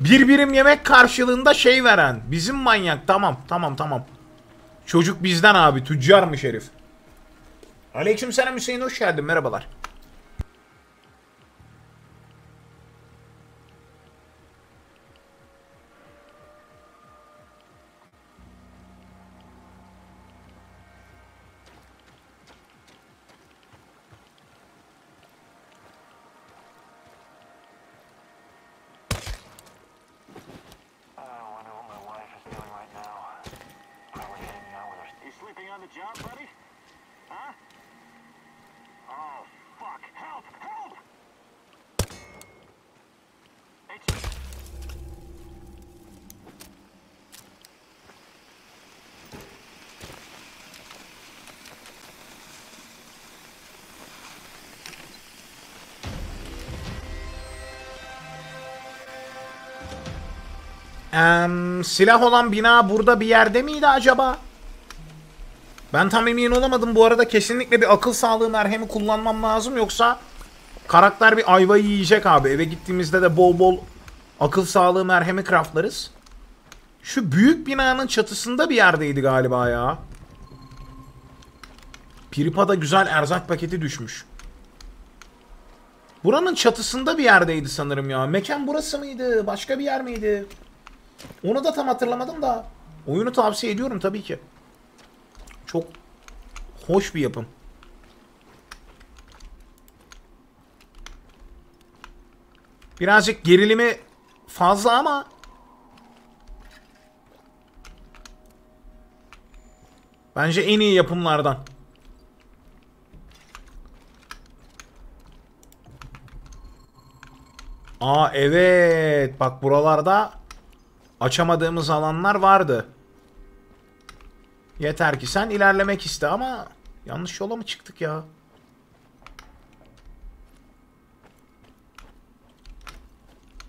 Bir birim yemek karşılığında şey veren. Bizim manyak. Tamam tamam tamam. Çocuk bizden abi. Tüccarmış herif. Aleykümselam Hüseyin, hoş geldin. Merhabalar. Um, silah olan bina burada bir yerde miydi acaba? Ben tam emin olamadım. Bu arada kesinlikle bir akıl sağlığı merhemi kullanmam lazım. Yoksa karakter bir ayvayı yiyecek abi. Eve gittiğimizde de bol bol akıl sağlığı merhemi craftlarız. Şu büyük binanın çatısında bir yerdeydi galiba ya. Pripyat'a güzel erzak paketi düşmüş. Buranın çatısında bir yerdeydi sanırım ya. Mekan burası mıydı? Başka bir yer miydi? Onu da tam hatırlamadım da oyunu tavsiye ediyorum tabii ki. Çok hoş bir yapım. Birazcık gerilimi fazla ama bence en iyi yapımlardan. Aa evet. Bak buralarda açamadığımız alanlar vardı. Yeter ki sen ilerlemek iste ama yanlış yola mı çıktık ya?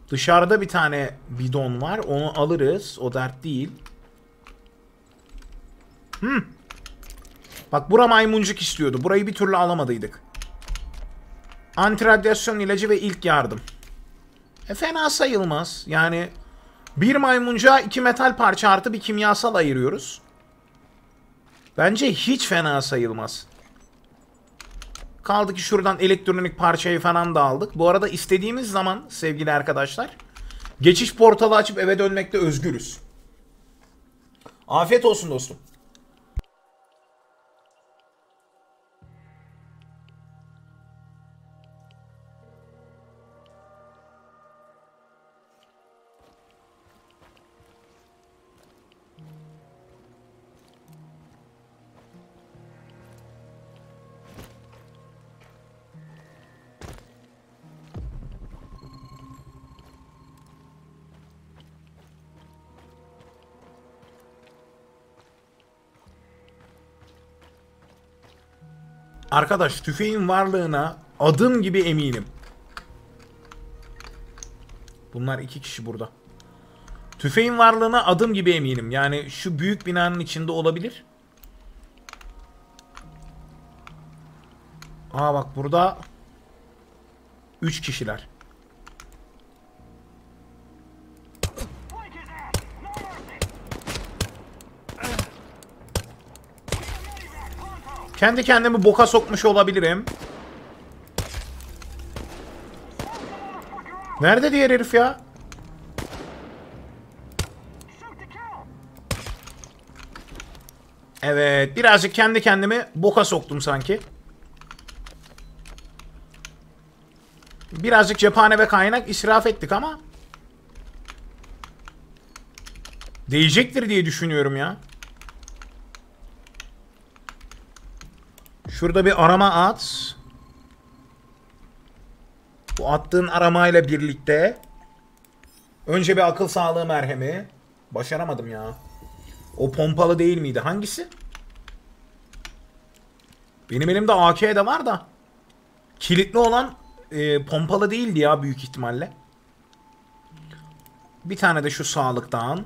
Dışarıda bir tane bidon var. Onu alırız. O dert değil. Hmm. Bak bura maymuncuk istiyordu. Burayı bir türlü alamadıydık. Antiradyasyon ilacı ve ilk yardım. E fena sayılmaz. Yani... Bir maymuncağa iki metal parça artı bir kimyasal ayırıyoruz. Bence hiç fena sayılmaz. Kaldı ki şuradan elektronik parçayı falan da aldık. Bu arada istediğimiz zaman sevgili arkadaşlar geçiş portalı açıp eve dönmekte özgürüz. Afiyet olsun dostum. Arkadaş tüfeğin varlığına adım gibi eminim. Bunlar iki kişi burada. Tüfeğin varlığına adım gibi eminim. Yani şu büyük binanın içinde olabilir. Aa bak burada üç kişiler. Kendi kendimi boka sokmuş olabilirim. Nerede diğer herif ya? Evet, birazcık kendi kendimi boka soktum sanki. Birazcık cephane ve kaynak israf ettik ama değecektir diye düşünüyorum ya. Şurada bir arama at. Bu attığın aramayla birlikte önce bir akıl sağlığı merhemi. Başaramadım ya. O pompalı değil miydi? Hangisi? Benim elimde A K'de var da kilitli olan e, pompalı değildi ya büyük ihtimalle. Bir tane de şu sağlıktan.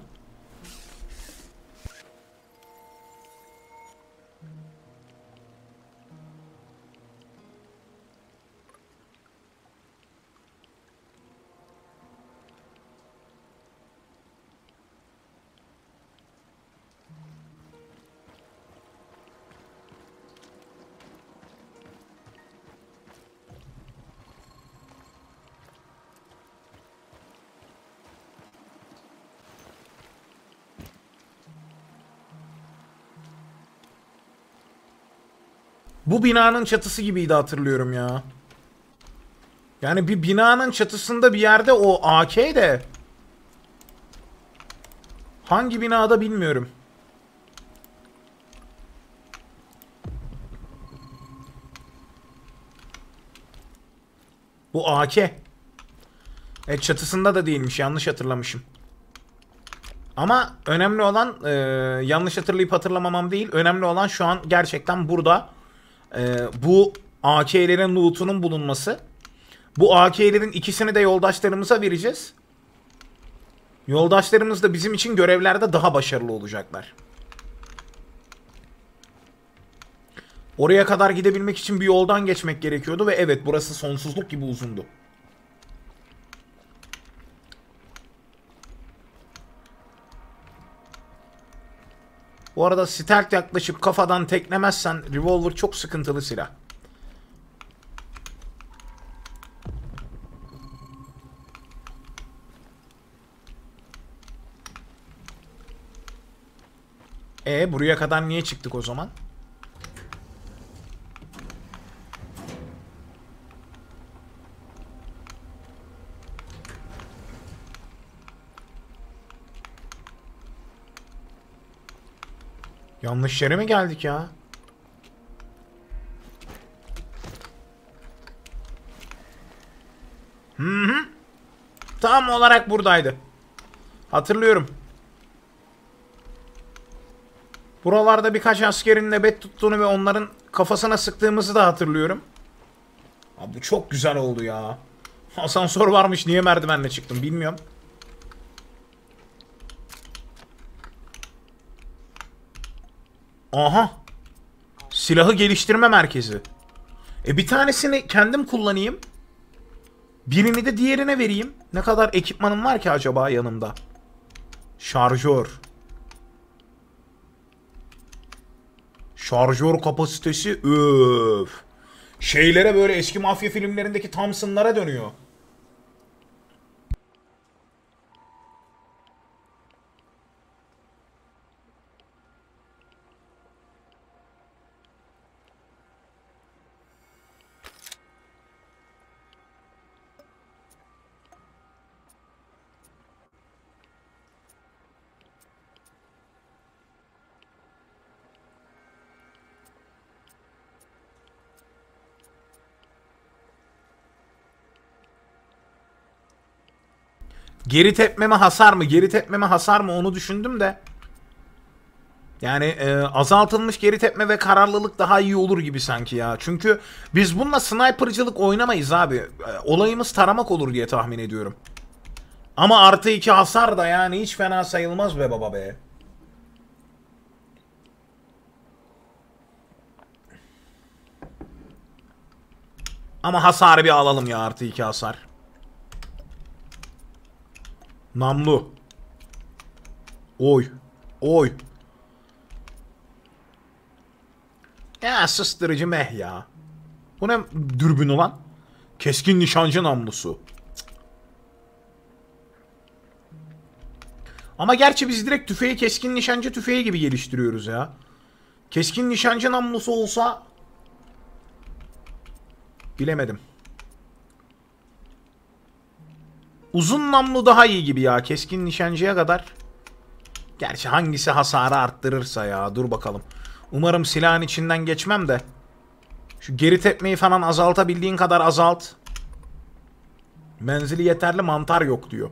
Bu binanın çatısı gibiydi hatırlıyorum ya. Yani bir binanın çatısında bir yerde o A K de. Hangi binada bilmiyorum. Bu A K. E çatısında da değilmiş, yanlış hatırlamışım. Ama önemli olan e, yanlış hatırlayıp hatırlamamam değil. Önemli olan şu an gerçekten burada. Ee, bu A K'lerin lootunun bulunması. Bu A K'lerin ikisini de yoldaşlarımıza vereceğiz. Yoldaşlarımız da bizim için görevlerde daha başarılı olacaklar. Oraya kadar gidebilmek için bir yoldan geçmek gerekiyordu ve evet burası sonsuzluk gibi uzundu. Bu arada stealth yaklaşıp kafadan teklemezsen revolver çok sıkıntılı silah. E buraya kadar niye çıktık o zaman? Yanlış yere mi geldik ya? Hı hı. Tam olarak buradaydı. Hatırlıyorum. Buralarda birkaç askerin nöbet tuttuğunu ve onların kafasına sıktığımızı da hatırlıyorum. Abi bu çok güzel oldu ya. Asansör varmış, niye merdivenle çıktım bilmiyorum. Aha. Silahı geliştirme merkezi. E bir tanesini kendim kullanayım. Birini de diğerine vereyim. Ne kadar ekipmanım var ki acaba yanımda? Şarjör. Şarjör kapasitesi öf. Şeylere böyle eski mafya filmlerindeki Thompson'lara dönüyor. Geri tepmeme hasar mı? Geri tepmeme hasar mı? Onu düşündüm de. Yani e, azaltılmış geri tepme ve kararlılık daha iyi olur gibi sanki ya. Çünkü biz bununla sniper'cılık oynamayız abi. E, olayımız taramak olur diye tahmin ediyorum. Ama artı iki hasar da yani hiç fena sayılmaz be baba be. Ama hasarı bir alalım ya, artı iki hasar. Namlu. Oy. Oy. Ya sustırıcı meh ya. Bu ne dürbün ulan? Keskin nişancı namlusu. Ama gerçi biz direkt tüfeği keskin nişancı tüfeği gibi geliştiriyoruz ya. Keskin nişancı namlusu olsa... Bilemedim. Uzun namlu daha iyi gibi ya. Keskin nişancıya kadar. Gerçi hangisi hasarı arttırırsa ya. Dur bakalım. Umarım silahın içinden geçmem de. Şu geri tepmeyi falan azaltabildiğin kadar azalt. Menzili yeterli, mantar yok diyor.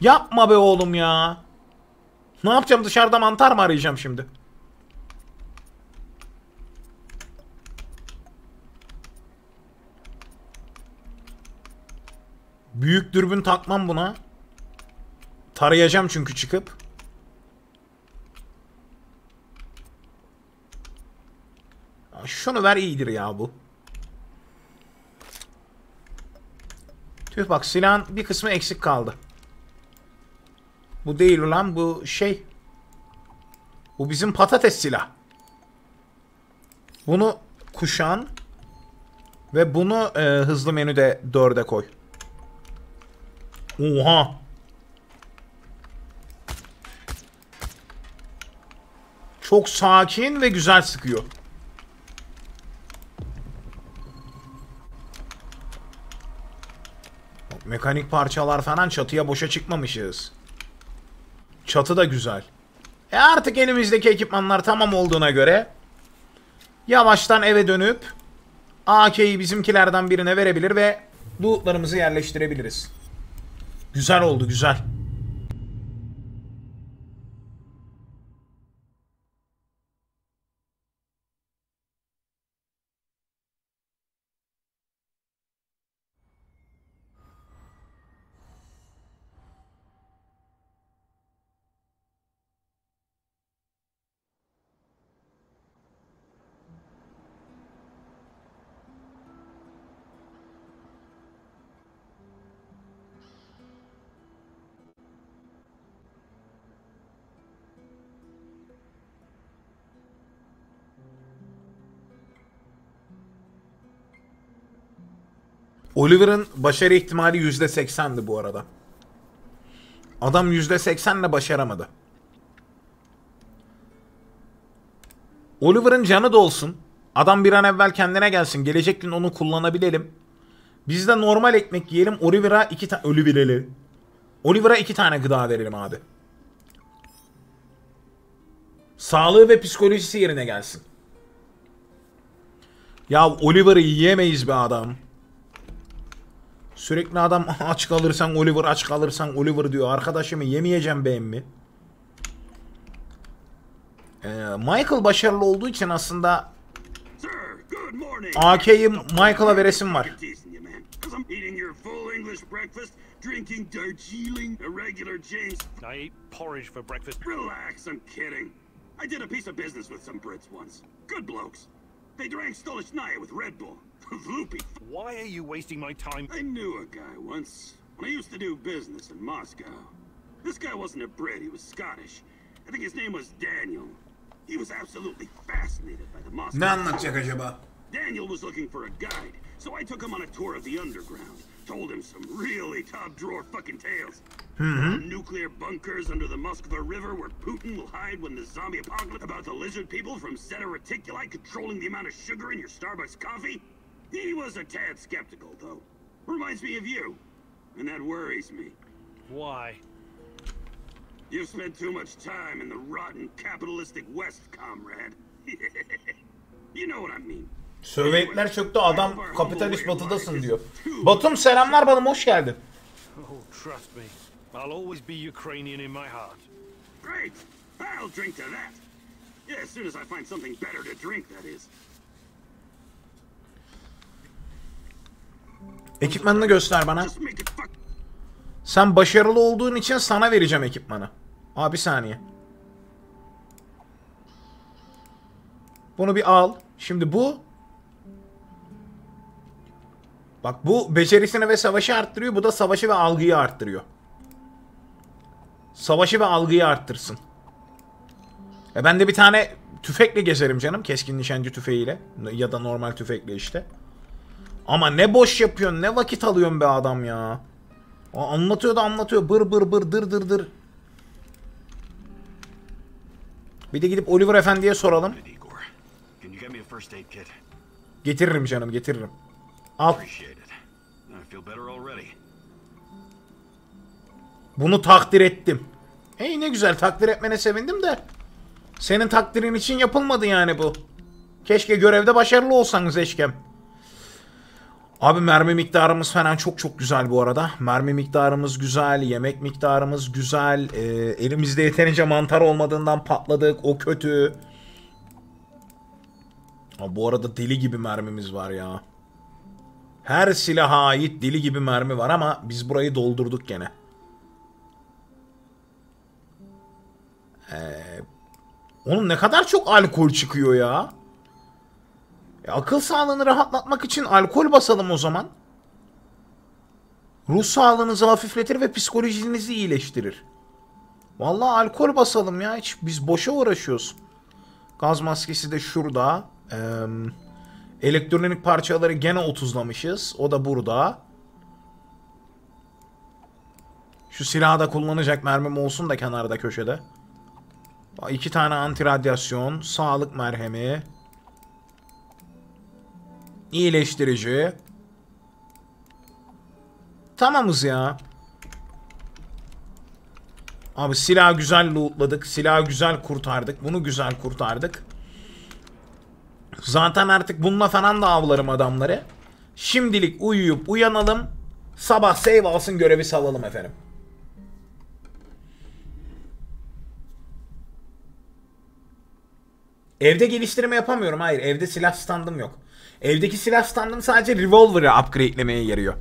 Yapma be oğlum ya. Ne yapacağım, dışarıda mantar mı arayacağım şimdi? Büyük dürbün takmam buna. Tarayacağım çünkü çıkıp. Şunu ver, iyidir ya bu. Tüh, bak silahın bir kısmı eksik kaldı. Bu değil ulan, bu şey. Bu bizim patates silah. Bunu kuşan. Ve bunu e, hızlı menüde dörde koy. Oha. Çok sakin ve güzel sıkıyor. Mekanik parçalar falan, çatıya boşa çıkmamışız. Çatı da güzel. E artık elimizdeki ekipmanlar tamam olduğuna göre yavaştan eve dönüp A K'yi bizimkilerden birine verebilir ve lootlarımızı yerleştirebiliriz. Güzel oldu, güzel. Oliver'ın başarı ihtimali yüzde seksendi bu arada. Adam yüzde seksenle başaramadı. Oliver'ın canı da olsun. Adam bir an evvel kendine gelsin. Gelecek gün onu kullanabilelim. Biz de normal ekmek yiyelim. Oliver'a iki tane... Oliver'e... Oliver'a iki tane gıda verelim abi. Sağlığı ve psikolojisi yerine gelsin. Ya Oliver'ı yiyemeyiz be adam. Sürekli adam aç kalırsan Oliver, aç kalırsan Oliver diyor. Arkadaşımı yemeyeceğim ben mi? Ee, Michael başarılı olduğu için aslında A K'yi Michael'a veresim var. Why are you wasting my time? I knew a guy once. When I used to do business in Moscow. This guy wasn't a Brit, he was Scottish. I think his name was Daniel. He was absolutely fascinated by the Moscow. Ne anlatacak acaba? Daniel was looking for a guide, so I took him on a tour of the underground. Told him some really top drawer fucking tales. Mm-hmm. Nuclear bunkers under the Moskva River where Putin will hide when the zombie apocalypse, about the lizard people from Zeta Reticuli controlling the amount of sugar in your Starbucks coffee. He was a tad skeptical, though. Reminds me of you, and that worries me. Why? You've spent too much time in the rotten capitalistic West, comrade. You know what I mean. Sovyetler çöktü, adam kapitalist batıdasın diyor. Batum selamlar balım, hoş geldin. Oh, trust me. I'll always be Ukrainian in my heart. Great. I'll drink to that. Yeah, as soon as I find something better to drink, that is. Ekipmanını göster bana. Sen başarılı olduğun için sana vereceğim ekipmanı. Abi bir saniye. Bunu bir al. Şimdi bu. Bak bu becerisini ve savaşı arttırıyor. Bu da savaşı ve algıyı arttırıyor. Savaşı ve algıyı arttırsın. E ben de bir tane tüfekle gezerim canım. Keskin nişancı tüfeğiyle. Ya da normal tüfekle işte. Ama ne boş yapıyorsun, ne vakit alıyorsun be adam ya. Anlatıyor da anlatıyor. Bır bır bır dır dır dır. Bir de gidip Oliver Efendi'ye soralım. Getiririm canım, getiririm. Al. Bunu takdir ettim. Hey ne güzel, takdir etmene sevindim de. Senin takdirin için yapılmadı yani bu. Keşke görevde başarılı olsanız eşkem. Abi mermi miktarımız falan çok çok güzel bu arada. Mermi miktarımız güzel, yemek miktarımız güzel. Ee, elimizde yeterince mantar olmadığından patladık. O kötü. Abi bu arada deli gibi mermimiz var ya. Her silaha ait deli gibi mermi var ama biz burayı doldurduk gene. Ee, onun ne kadar çok alkol çıkıyor ya. E, akıl sağlığını rahatlatmak için alkol basalım o zaman. Ruh sağlığınızı hafifletir ve psikolojinizi iyileştirir. Vallahi alkol basalım ya. Hiç biz boşa uğraşıyoruz. Gaz maskesi de şurada. Ee, elektronik parçaları gene otuzlamışız. O da burada. Şu silahı da kullanacak mermim olsun da kenarda köşede. İki tane antiradyasyon, sağlık merhemi, iyileştirici. Tamamız ya. Abi silahı güzel lootladık, silahı güzel kurtardık, bunu güzel kurtardık. Zaten artık bununla falan da avlarım adamları. Şimdilik uyuyup uyanalım. Sabah save alsın, görevi salalım efendim. Evde geliştirme yapamıyorum. Hayır, evde silah standım yok. Evdeki silah standım sadece revolver'ı upgrade'lemeye yarıyor.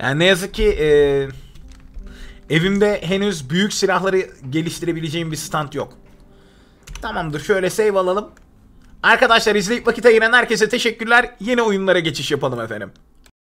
Yani ne yazık ki e, evimde henüz büyük silahları geliştirebileceğim bir stand yok. Tamamdır, şöyle save alalım. Arkadaşlar izleyip vakit ayıran herkese teşekkürler. Yeni oyunlara geçiş yapalım efendim.